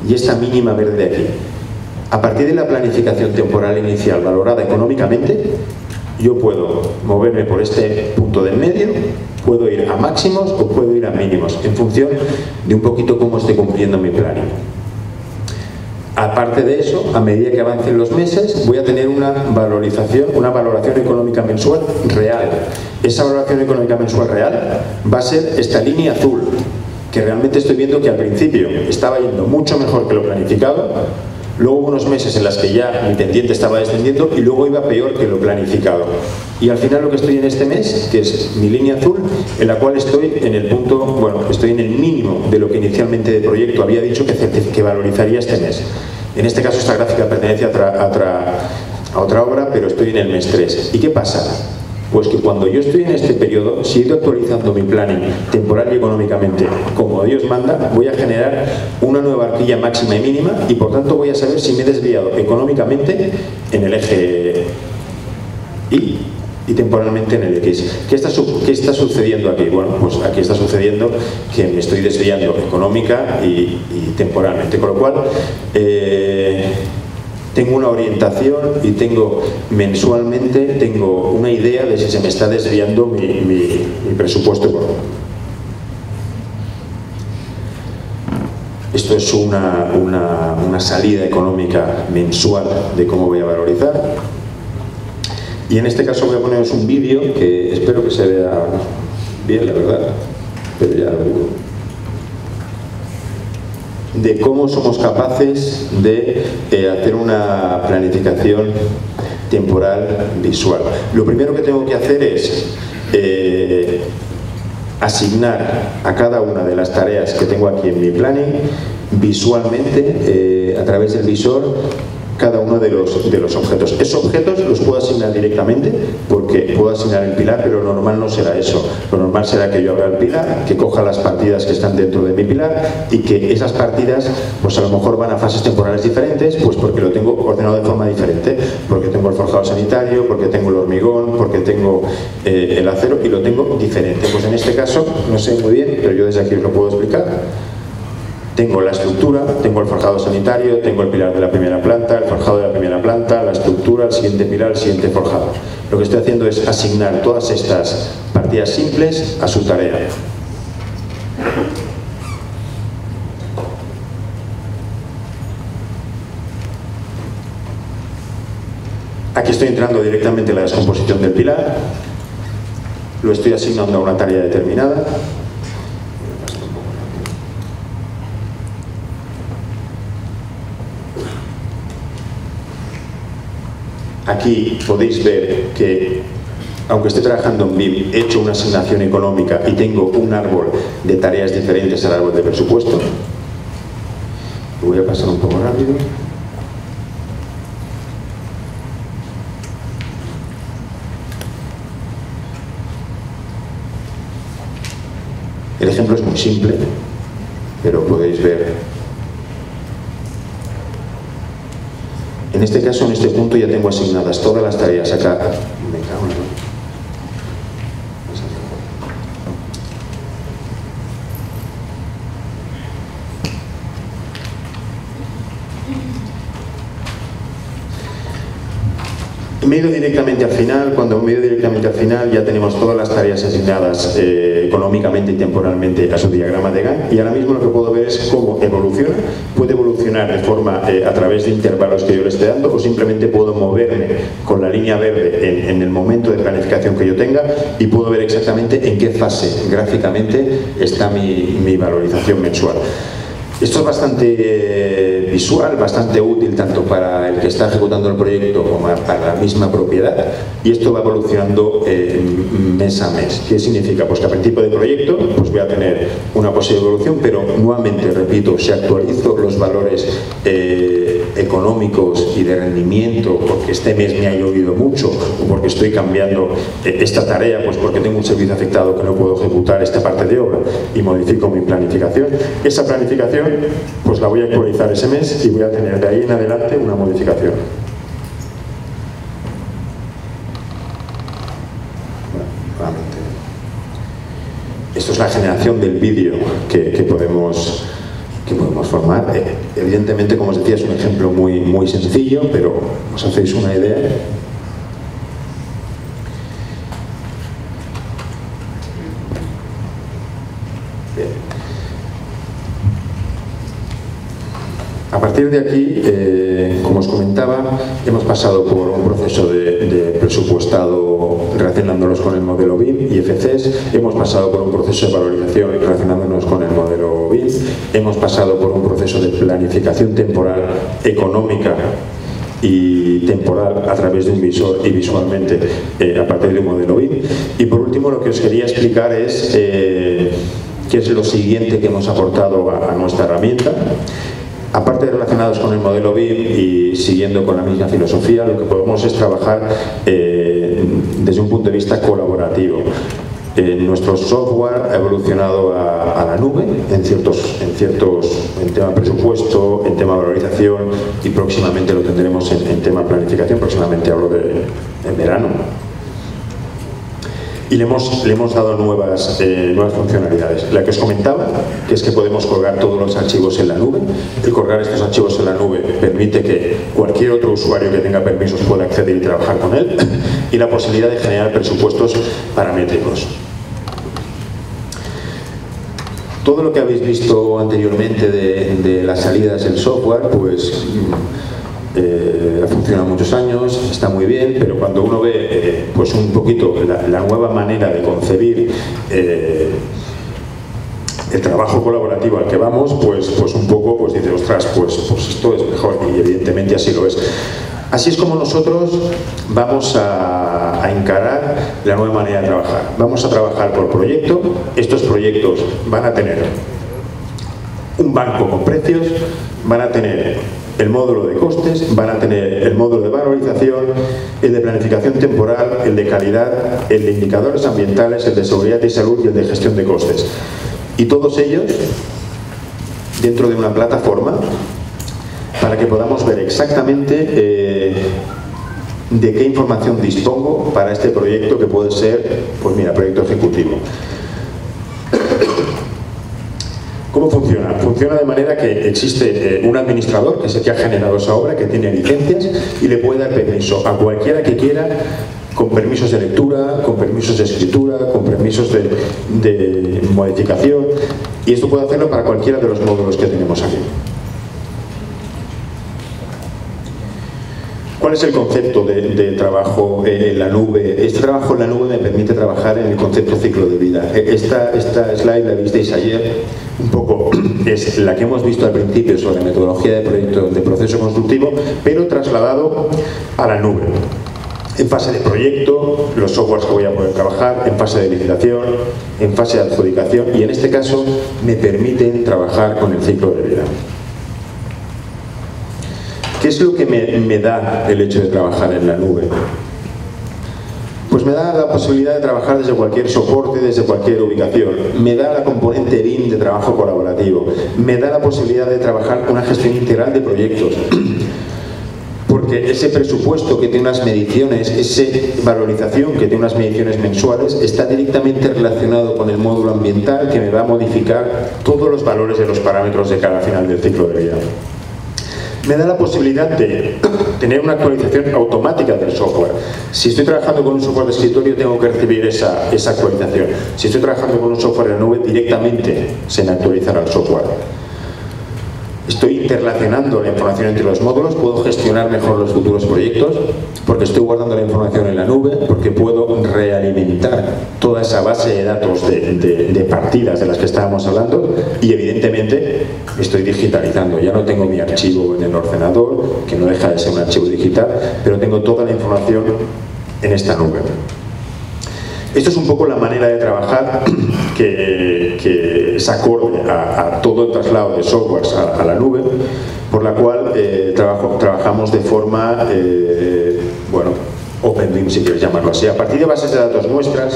y esta mínima verde de aquí. A partir de la planificación temporal inicial valorada económicamente, yo puedo moverme por este punto del medio, puedo ir a máximos o puedo ir a mínimos, en función de un poquito cómo esté cumpliendo mi planning. Aparte de eso, a medida que avancen los meses, voy a tener una valoración económica mensual real. Esa valoración económica mensual real va a ser esta línea azul, que realmente estoy viendo que al principio estaba yendo mucho mejor que lo planificado, luego hubo unos meses en los que ya mi pendiente estaba descendiendo y luego iba peor que lo planificado. Y al final lo que estoy en este mes, que es mi línea azul, en la cual estoy en el punto, bueno, estoy en el mínimo de lo que inicialmente de proyecto había dicho que valorizaría este mes. En este caso esta gráfica pertenece a otra obra, pero estoy en el mes 3. ¿Y qué pasa? Pues que cuando yo estoy en este periodo, si he ido actualizando mi planning temporal y económicamente como Dios manda, voy a generar una nueva horquilla máxima y mínima y por tanto voy a saber si me he desviado económicamente en el eje Y y temporalmente en el X. ¿Qué está sucediendo aquí? Bueno, pues aquí está sucediendo que me estoy desviando económica y temporalmente, con lo cual tengo una orientación y tengo mensualmente una idea de si se me está desviando mi presupuesto económico. Esto es una salida económica mensual de cómo voy a valorizar. Y en este caso voy a poneros un vídeo que espero que se vea bien, la verdad, pero ya lo digo, de cómo somos capaces de hacer una planificación temporal visual. Lo primero que tengo que hacer es asignar a cada una de las tareas que tengo aquí en mi planning visualmente, a través del visor, cada uno de los objetos. Esos objetos los puedo asignar directamente porque puedo asignar el pilar, pero lo normal no será eso. Lo normal será que yo abra el pilar, que coja las partidas que están dentro de mi pilar y que esas partidas pues a lo mejor van a fases temporales diferentes, pues porque lo tengo ordenado de forma diferente, porque tengo el forjado sanitario, porque tengo el hormigón, porque tengo el acero y lo tengo diferente. Pues en este caso, no sé muy bien, pero yo desde aquí os lo puedo explicar. Tengo la estructura, tengo el forjado sanitario, tengo el pilar de la primera planta, el forjado de la primera planta, la estructura, el siguiente pilar, el siguiente forjado. Lo que estoy haciendo es asignar todas estas partidas simples a su tarea. Aquí estoy entrando directamente en la descomposición del pilar. Lo estoy asignando a una tarea determinada. Aquí podéis ver que, aunque esté trabajando en BIM, he hecho una asignación económica y tengo un árbol de tareas diferentes al árbol de presupuesto. Lo voy a pasar un poco rápido. El ejemplo es muy simple, pero podéis ver. En este caso, en este punto, ya tengo asignadas todas las tareas acá. Me he ido directamente al final. Cuando me he ido directamente al final, ya tenemos todas las tareas asignadas económicamente y temporalmente a su diagrama de Gantt, y ahora mismo lo que puedo ver es cómo evoluciona. Puede evolucionar de forma a través de intervalos que yo le esté dando, o simplemente puedo moverme con la línea verde en el momento de planificación que yo tenga y puedo ver exactamente en qué fase gráficamente está mi valorización mensual. Esto es bastante visual, bastante útil tanto para el que está ejecutando el proyecto como para la misma propiedad, y esto va evolucionando mes a mes. ¿Qué significa? Pues que a principio de proyecto pues voy a tener una posible evolución, pero nuevamente, repito, si actualizo los valores económicos y de rendimiento porque este mes me ha llovido mucho o porque estoy cambiando esta tarea, pues porque tengo un servicio afectado que no puedo ejecutar esta parte de obra y modifico mi planificación, esa planificación pues la voy a actualizar ese mes y voy a tener de ahí en adelante una modificación. Esto es la generación del vídeo que podemos formar. Evidentemente, como os decía, es un ejemplo muy sencillo, pero os hacéis una idea. A partir de aquí, como os comentaba, hemos pasado por un proceso de presupuestado relacionándonos con el modelo BIM y IFCs, hemos pasado por un proceso de valorización relacionándonos con el modelo BIM, hemos pasado por un proceso de planificación temporal, económica y temporal a través de un visor y visualmente a partir de un modelo BIM. Y por último, lo que os quería explicar es qué es lo siguiente que hemos aportado a nuestra herramienta. Aparte de relacionados con el modelo BIM y siguiendo con la misma filosofía, lo que podemos es trabajar desde un punto de vista colaborativo. Nuestro software ha evolucionado a la nube en tema presupuesto, en tema valorización y próximamente lo tendremos en tema planificación, próximamente hablo en verano. Y le hemos dado nuevas funcionalidades. La que os comentaba, que es que podemos colgar todos los archivos en la nube. El colgar estos archivos en la nube permite que cualquier otro usuario que tenga permisos pueda acceder y trabajar con él. Y la posibilidad de generar presupuestos paramétricos. Todo lo que habéis visto anteriormente de las salidas del software, pues ha funcionado muchos años, está muy bien, pero cuando uno ve pues un poquito la nueva manera de concebir el trabajo colaborativo al que vamos, pues un poco pues dice, ostras, pues esto es mejor, y evidentemente así lo es. Así es como nosotros vamos a encarar la nueva manera de trabajar. Vamos a trabajar por proyecto. Estos proyectos van a tener un banco con precios, van a tener el módulo de costes, van a tener el módulo de valorización, el de planificación temporal, el de calidad, el de indicadores ambientales, el de seguridad y salud y el de gestión de costes. Y todos ellos dentro de una plataforma para que podamos ver exactamente de qué información dispongo para este proyecto que puede ser, pues mira, proyecto ejecutivo. ¿Cómo funciona? Funciona de manera que existe un administrador, que es el que ha generado esa obra, que tiene licencias y le puede dar permiso a cualquiera que quiera, con permisos de lectura, con permisos de escritura, con permisos de modificación, y esto puede hacerlo para cualquiera de los módulos que tenemos aquí. ¿Cuál es el concepto de trabajo en la nube? Este trabajo en la nube me permite trabajar en el concepto ciclo de vida. Esta slide la visteis ayer, un poco es la que hemos visto al principio sobre metodología de proyecto de proceso constructivo, pero trasladado a la nube. En fase de proyecto, los softwares que voy a poder trabajar, en fase de licitación, en fase de adjudicación y en este caso me permiten trabajar con el ciclo de vida. ¿Qué es lo que me da el hecho de trabajar en la nube? Pues me da la posibilidad de trabajar desde cualquier soporte, desde cualquier ubicación. Me da la componente BIM de trabajo colaborativo. Me da la posibilidad de trabajar con una gestión integral de proyectos. Porque ese presupuesto que tiene unas mediciones, esa valorización que tiene unas mediciones mensuales, está directamente relacionado con el módulo ambiental que me va a modificar todos los valores de los parámetros de cada final del ciclo de vida. Me da la posibilidad de tener una actualización automática del software. Si estoy trabajando con un software de escritorio, tengo que recibir esa actualización. Si estoy trabajando con un software de la nube, directamente se me actualizará el software. Estoy interrelacionando la información entre los módulos, puedo gestionar mejor los futuros proyectos, porque estoy guardando la información en la nube, porque puedo realimentar toda esa base de datos de partidas de las que estábamos hablando y evidentemente estoy digitalizando. Ya no tengo mi archivo en el ordenador, que no deja de ser un archivo digital, pero tengo toda la información en esta nube. Esto es un poco la manera de trabajar que es acorde a todo el traslado de softwares a la nube, por la cual trabajamos de forma, bueno, OpenBIM si quieres llamarlo así, a partir de bases de datos nuestras,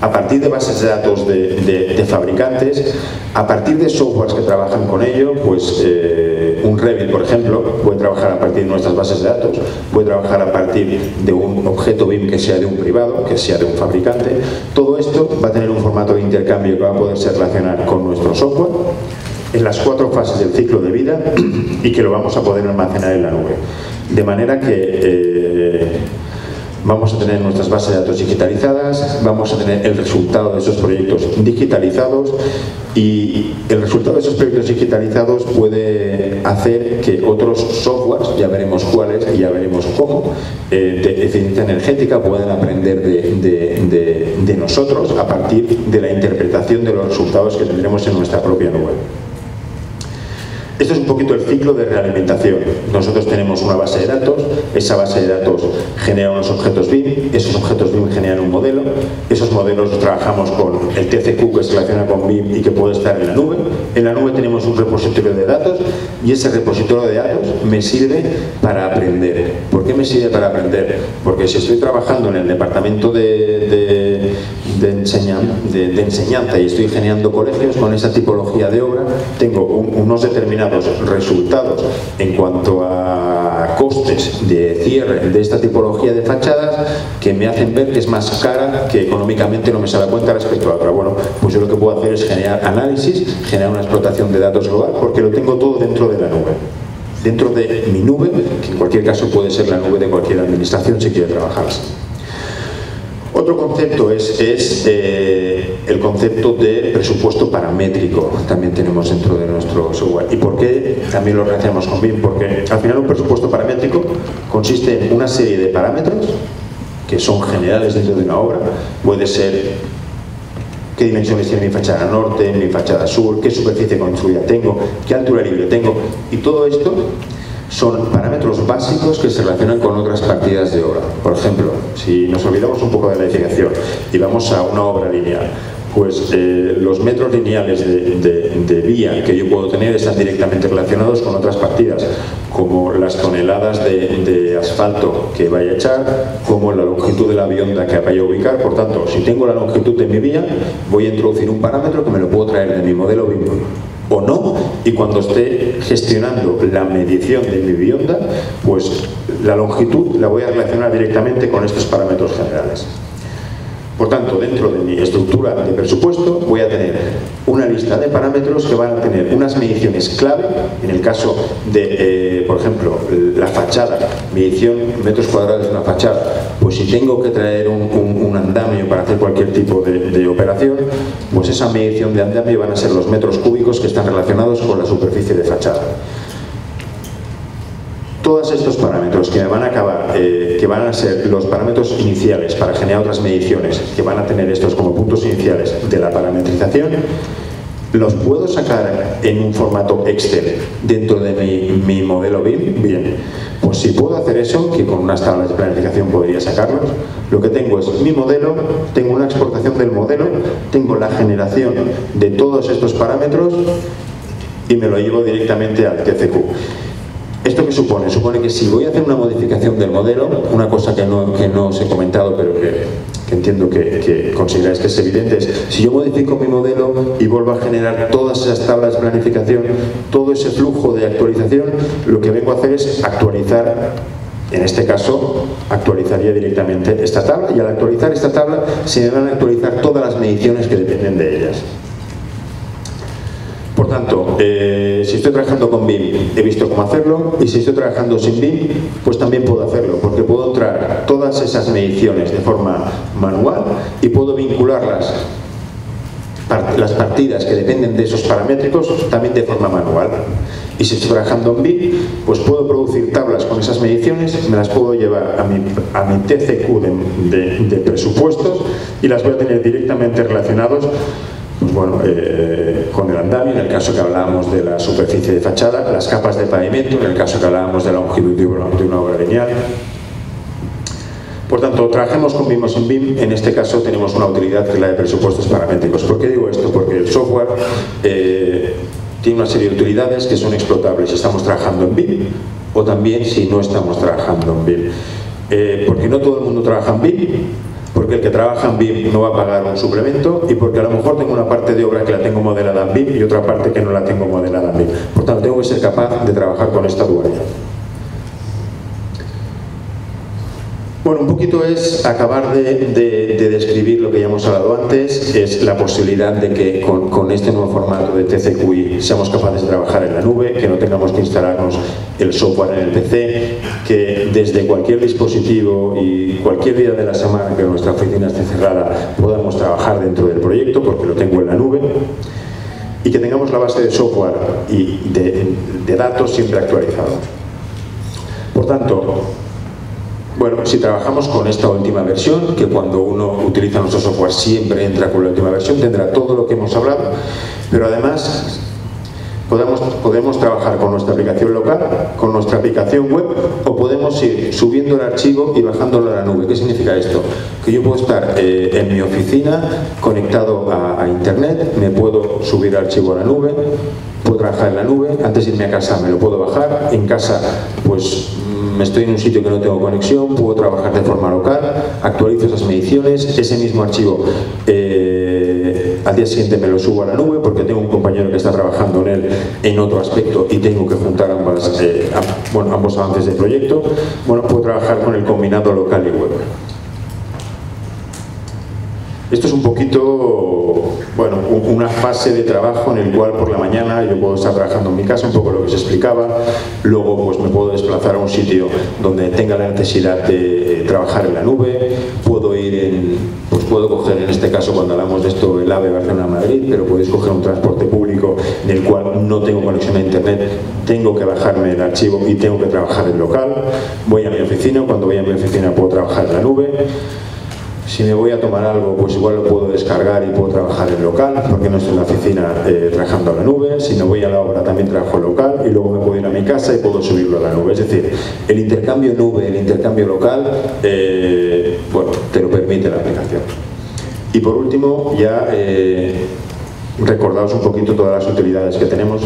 a partir de bases de datos de fabricantes, a partir de softwares que trabajan con ello, pues un Revit, por ejemplo, puede trabajar a partir de nuestras bases de datos, puede trabajar a partir de un objeto BIM que sea de un privado, que sea de un fabricante. Todo esto va a tener un formato de intercambio que va a poderse relacionar con nuestro software en las 4 fases del ciclo de vida y que lo vamos a poder almacenar en la nube. De manera que vamos a tener nuestras bases de datos digitalizadas, vamos a tener el resultado de esos proyectos digitalizados, y el resultado de esos proyectos digitalizados puede hacer que otros softwares, ya veremos cuáles y ya veremos cómo, de eficiencia energética puedan aprender de nosotros a partir de la interpretación de los resultados que tendremos en nuestra propia nube. Esto es un poquito el ciclo de realimentación. Nosotros tenemos una base de datos, esa base de datos genera unos objetos BIM, esos objetos BIM generan un modelo, esos modelos los trabajamos con el TCQ que se relaciona con BIM y que puede estar en la nube. En la nube tenemos un repositorio de datos y ese repositorio de datos me sirve para aprender. ¿Por qué me sirve para aprender? Porque si estoy trabajando en el departamento de enseñanza y estoy generando colegios con esa tipología de obra, tengo unos determinados resultados en cuanto a costes de cierre de esta tipología de fachadas que me hacen ver que es más cara, que económicamente no me sale a cuenta respecto a otra. Bueno, pues yo lo que puedo hacer es generar análisis, generar una explotación de datos global, porque lo tengo todo dentro de la nube, dentro de mi nube, que en cualquier caso puede ser la nube de cualquier administración si quiere trabajarse. Otro concepto es el concepto de presupuesto paramétrico, también tenemos dentro de nuestro software. ¿Y por qué también lo relacionamos con BIM? Porque al final un presupuesto paramétrico consiste en una serie de parámetros que son generales dentro de una obra. Puede ser qué dimensiones tiene mi fachada norte, mi fachada sur, qué superficie construida tengo, qué altura libre tengo, y todo esto son parámetros básicos que se relacionan con otras partidas de obra. Por ejemplo, si nos olvidamos un poco de la edificación y vamos a una obra lineal, pues los metros lineales de vía que yo puedo tener están directamente relacionados con otras partidas, como las toneladas de asfalto que vaya a echar, como la longitud de la bionda que vaya a ubicar. Por tanto, si tengo la longitud de mi vía, voy a introducir un parámetro que me lo puedo traer de mi modelo BIM o no, y cuando esté gestionando la medición de mi bionda, pues la longitud la voy a relacionar directamente con estos parámetros generales. Por tanto, dentro de mi estructura de presupuesto voy a tener una lista de parámetros que van a tener unas mediciones clave. En el caso de, por ejemplo, la fachada, medición en metros cuadrados de una fachada, pues si tengo que traer un andamio para hacer cualquier tipo de operación, pues esa medición de andamio van a ser los metros cúbicos que están relacionados con la superficie de fachada. Todos estos parámetros que van a acabar, que van a ser los parámetros iniciales para generar otras mediciones, que van a tener estos como puntos iniciales de la parametrización, los puedo sacar en un formato Excel dentro de mi modelo BIM. Bien, pues si puedo hacer eso, que con unas tablas de planificación podría sacarlos, lo que tengo es mi modelo, tengo una exportación del modelo, tengo la generación de todos estos parámetros y me lo llevo directamente al TCQ. ¿Esto qué supone? Supone que si voy a hacer una modificación del modelo, una cosa que no os he comentado pero que entiendo que consideráis que es evidente, es si yo modifico mi modelo y vuelvo a generar todas esas tablas de planificación, todo ese flujo de actualización, lo que vengo a hacer es actualizar. En este caso, actualizaría directamente esta tabla, y al actualizar esta tabla se me van a actualizar todas las mediciones que dependen de ellas. Por tanto, si estoy trabajando con BIM, he visto cómo hacerlo, y si estoy trabajando sin BIM, pues también puedo hacerlo, porque puedo entrar todas esas mediciones de forma manual y puedo vincularlas, las partidas que dependen de esos paramétricos, también de forma manual. Y si estoy trabajando en BIM, pues puedo producir tablas con esas mediciones, me las puedo llevar a mi TCQ de presupuestos y las voy a tener directamente relacionados. Pues bueno, con el andamio, en el caso que hablábamos de la superficie de fachada, las capas de pavimento, en el caso que hablábamos de la longitud de una obra lineal. Por tanto, trabajemos con BIM o sin BIM, en este caso tenemos una utilidad que es la de presupuestos paramétricos. ¿Por qué digo esto? Porque el software tiene una serie de utilidades que son explotables si estamos trabajando en BIM o también si no estamos trabajando en BIM. Porque no todo el mundo trabaja en BIM, porque el que trabaja en BIM no va a pagar un suplemento, y porque a lo mejor tengo una parte de obra que la tengo modelada en BIM y otra parte que no la tengo modelada en BIM. Por tanto, tengo que ser capaz de trabajar con esta dualidad. Bueno, un poquito es acabar de describir lo que ya hemos hablado antes, es la posibilidad de que con este nuevo formato de TCQI seamos capaces de trabajar en la nube, que no tengamos que instalarnos el software en el PC, que desde cualquier dispositivo y cualquier día de la semana que nuestra oficina esté cerrada podamos trabajar dentro del proyecto porque lo tengo en la nube, y que tengamos la base de software y de datos siempre actualizado. Por tanto, bueno, si trabajamos con esta última versión, que cuando uno utiliza nuestro software siempre entra con la última versión, tendrá todo lo que hemos hablado, pero además podemos trabajar con nuestra aplicación local, con nuestra aplicación web, o podemos ir subiendo el archivo y bajándolo a la nube. ¿Qué significa esto? Que yo puedo estar en mi oficina conectado a internet, me puedo subir el archivo a la nube, puedo trabajar en la nube, antes de irme a casa me lo puedo bajar, en casa pues estoy en un sitio que no tengo conexión, puedo trabajar de forma local, actualizo esas mediciones, ese mismo archivo al día siguiente me lo subo a la nube porque tengo un compañero que está trabajando en él en otro aspecto y tengo que juntar ambos avances de proyecto. Bueno, puedo trabajar con el combinado local y web. Esto es un poquito, bueno, una fase de trabajo en el cual por la mañana yo puedo estar trabajando en mi casa, un poco lo que os explicaba, luego pues me puedo desplazar a un sitio donde tenga la necesidad de trabajar en la nube, puedo ir puedo coger en este caso cuando hablamos de esto el AVE Barcelona-Madrid, pero podéis coger un transporte público del cual no tengo conexión a internet, tengo que bajarme el archivo y tengo que trabajar en local, voy a mi oficina, cuando voy a mi oficina puedo trabajar en la nube. Si me voy a tomar algo, pues igual lo puedo descargar y puedo trabajar en local, porque no estoy en la oficina trabajando a la nube. Si me voy a la obra también trabajo local y luego me puedo ir a mi casa y puedo subirlo a la nube. Es decir, el intercambio nube, el intercambio local, bueno, te lo permite la aplicación. Y por último, ya recordaos un poquito todas las utilidades que tenemos.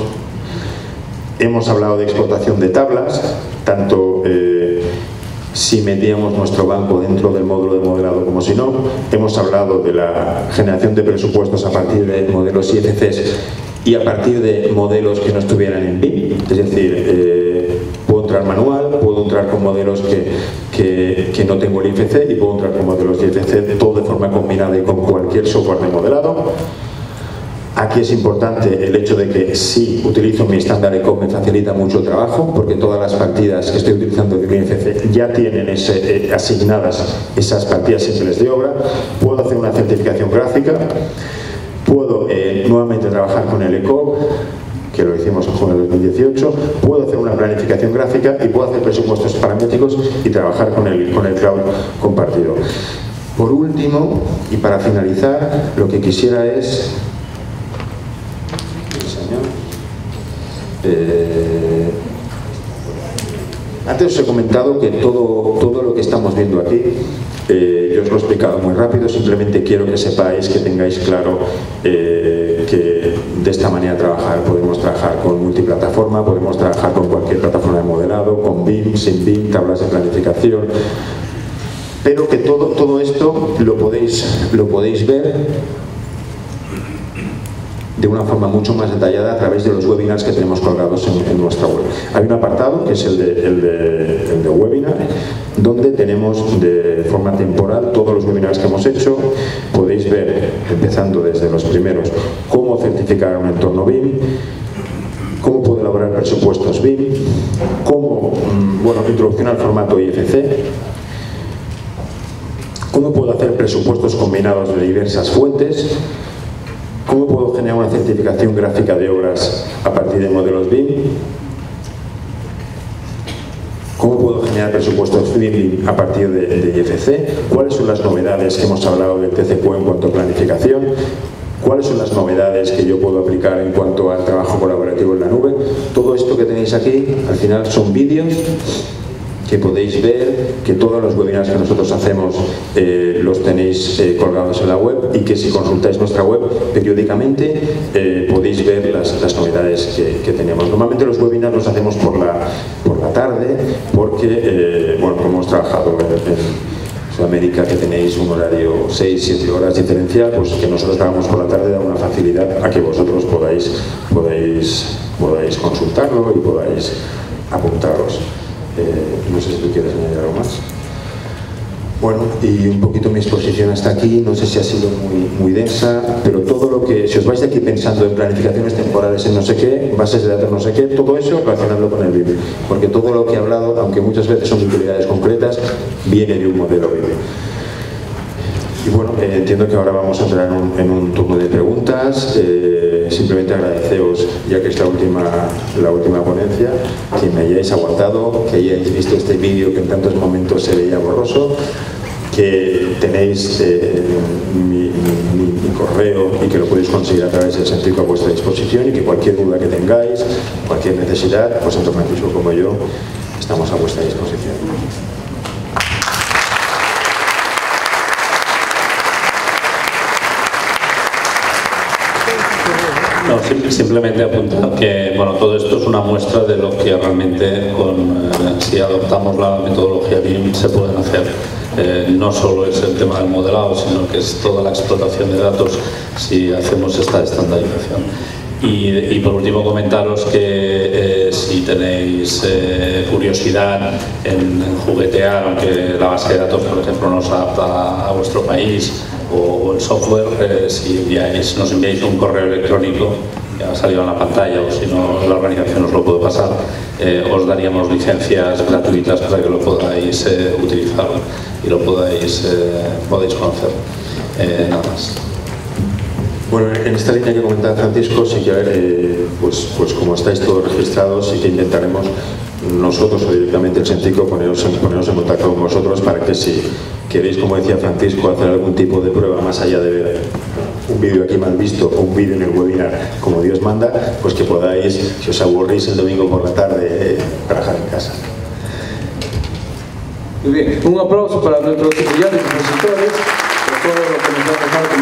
Hemos hablado de exportación de tablas, tanto si metíamos nuestro banco dentro del módulo de modelado como si no. Hemos hablado de la generación de presupuestos a partir de modelos IFCs y a partir de modelos que no estuvieran en BIM. Es decir, puedo entrar manual, puedo entrar con modelos que no tengo el IFC y puedo entrar con modelos IFC, todo de forma combinada y con cualquier software de modelado. Aquí es importante el hecho de que si utilizo mi estándar ECO me facilita mucho el trabajo porque todas las partidas que estoy utilizando de mi IFC ya tienen asignadas esas partidas simples de obra. Puedo hacer una certificación gráfica, puedo nuevamente trabajar con el ECO, que lo hicimos en junio de 2018, puedo hacer una planificación gráfica y puedo hacer presupuestos paramétricos y trabajar con el cloud compartido. Por último, y para finalizar, lo que quisiera es... antes os he comentado que todo lo que estamos viendo aquí yo os lo he explicado muy rápido, simplemente quiero que sepáis, que tengáis claro que de esta manera podemos trabajar con multiplataforma, podemos trabajar con cualquier plataforma de modelado, con BIM, sin BIM, tablas de planificación, pero que todo esto lo podéis ver de una forma mucho más detallada a través de los webinars que tenemos colgados en nuestra web. Hay un apartado que es el de webinar, donde tenemos de forma temporal todos los webinars que hemos hecho. Podéis ver, empezando desde los primeros, cómo certificar un entorno BIM, cómo puedo elaborar presupuestos BIM, cómo, bueno, introducción al formato IFC, cómo puedo hacer presupuestos combinados de diversas fuentes, cómo puedo generar una certificación gráfica de obras a partir de modelos BIM, cómo puedo generar presupuestos BIM a partir de IFC, cuáles son las novedades que hemos hablado del TCQ en cuanto a planificación, cuáles son las novedades que yo puedo aplicar en cuanto al trabajo colaborativo en la nube. Todo esto que tenéis aquí al final son vídeos que podéis ver, que todos los webinars que nosotros hacemos los tenéis colgados en la web, y que si consultáis nuestra web periódicamente podéis ver las novedades que tenemos. Normalmente los webinars los hacemos por la tarde porque, bueno, como hemos trabajado en Sudamérica, que tenéis un horario 6-7 horas diferencial, pues que nosotros trabajamos por la tarde da una facilidad a que vosotros podáis consultarlo y podáis apuntaros. No sé si tú quieres añadir algo más. Bueno, y un poquito mi exposición hasta aquí, no sé si ha sido muy densa, pero todo lo que, si os vais de aquí pensando en planificaciones temporales, en no sé qué, bases de datos no sé qué, todo eso relacionarlo con el BIM, porque todo lo que he hablado, aunque muchas veces son utilidades concretas, viene de un modelo BIM. Y bueno, entiendo que ahora vamos a entrar en un turno de preguntas. Simplemente agradeceros, ya que es la última ponencia, que me hayáis aguantado, que hayáis visto este vídeo que en tantos momentos se veía borroso, que tenéis mi correo y que lo podéis conseguir a través del Sencico a vuestra disposición, y que cualquier duda que tengáis, cualquier necesidad, pues tanto Francisco como yo estamos a vuestra disposición. No, simplemente apuntar que bueno, todo esto es una muestra de lo que realmente si adoptamos la metodología BIM se pueden hacer. No solo es el tema del modelado, sino que es toda la explotación de datos si hacemos esta estandarización. Y por último comentaros que si tenéis curiosidad en juguetear, aunque la base de datos por ejemplo no se adapta a vuestro país, o el software, si nos enviáis un correo electrónico, ya ha salido en la pantalla, o si no, la organización os lo puede pasar, os daríamos licencias gratuitas para que lo podáis utilizar y lo podáis conocer. Nada más. Bueno, en esta línea que comentaba Francisco, sí que a ver, pues como estáis todos registrados, sí que intentaremos nosotros o directamente el Sencico poneros en contacto con vosotros para que si queréis, como decía Francisco, hacer algún tipo de prueba más allá de ver un vídeo aquí mal visto o un vídeo en el webinar como Dios manda, pues que podáis, si os aburrís el domingo por la tarde, trabajar en casa. Muy bien, un aplauso para nuestros estudiantes y profesores por todo lo que nos ha dejado.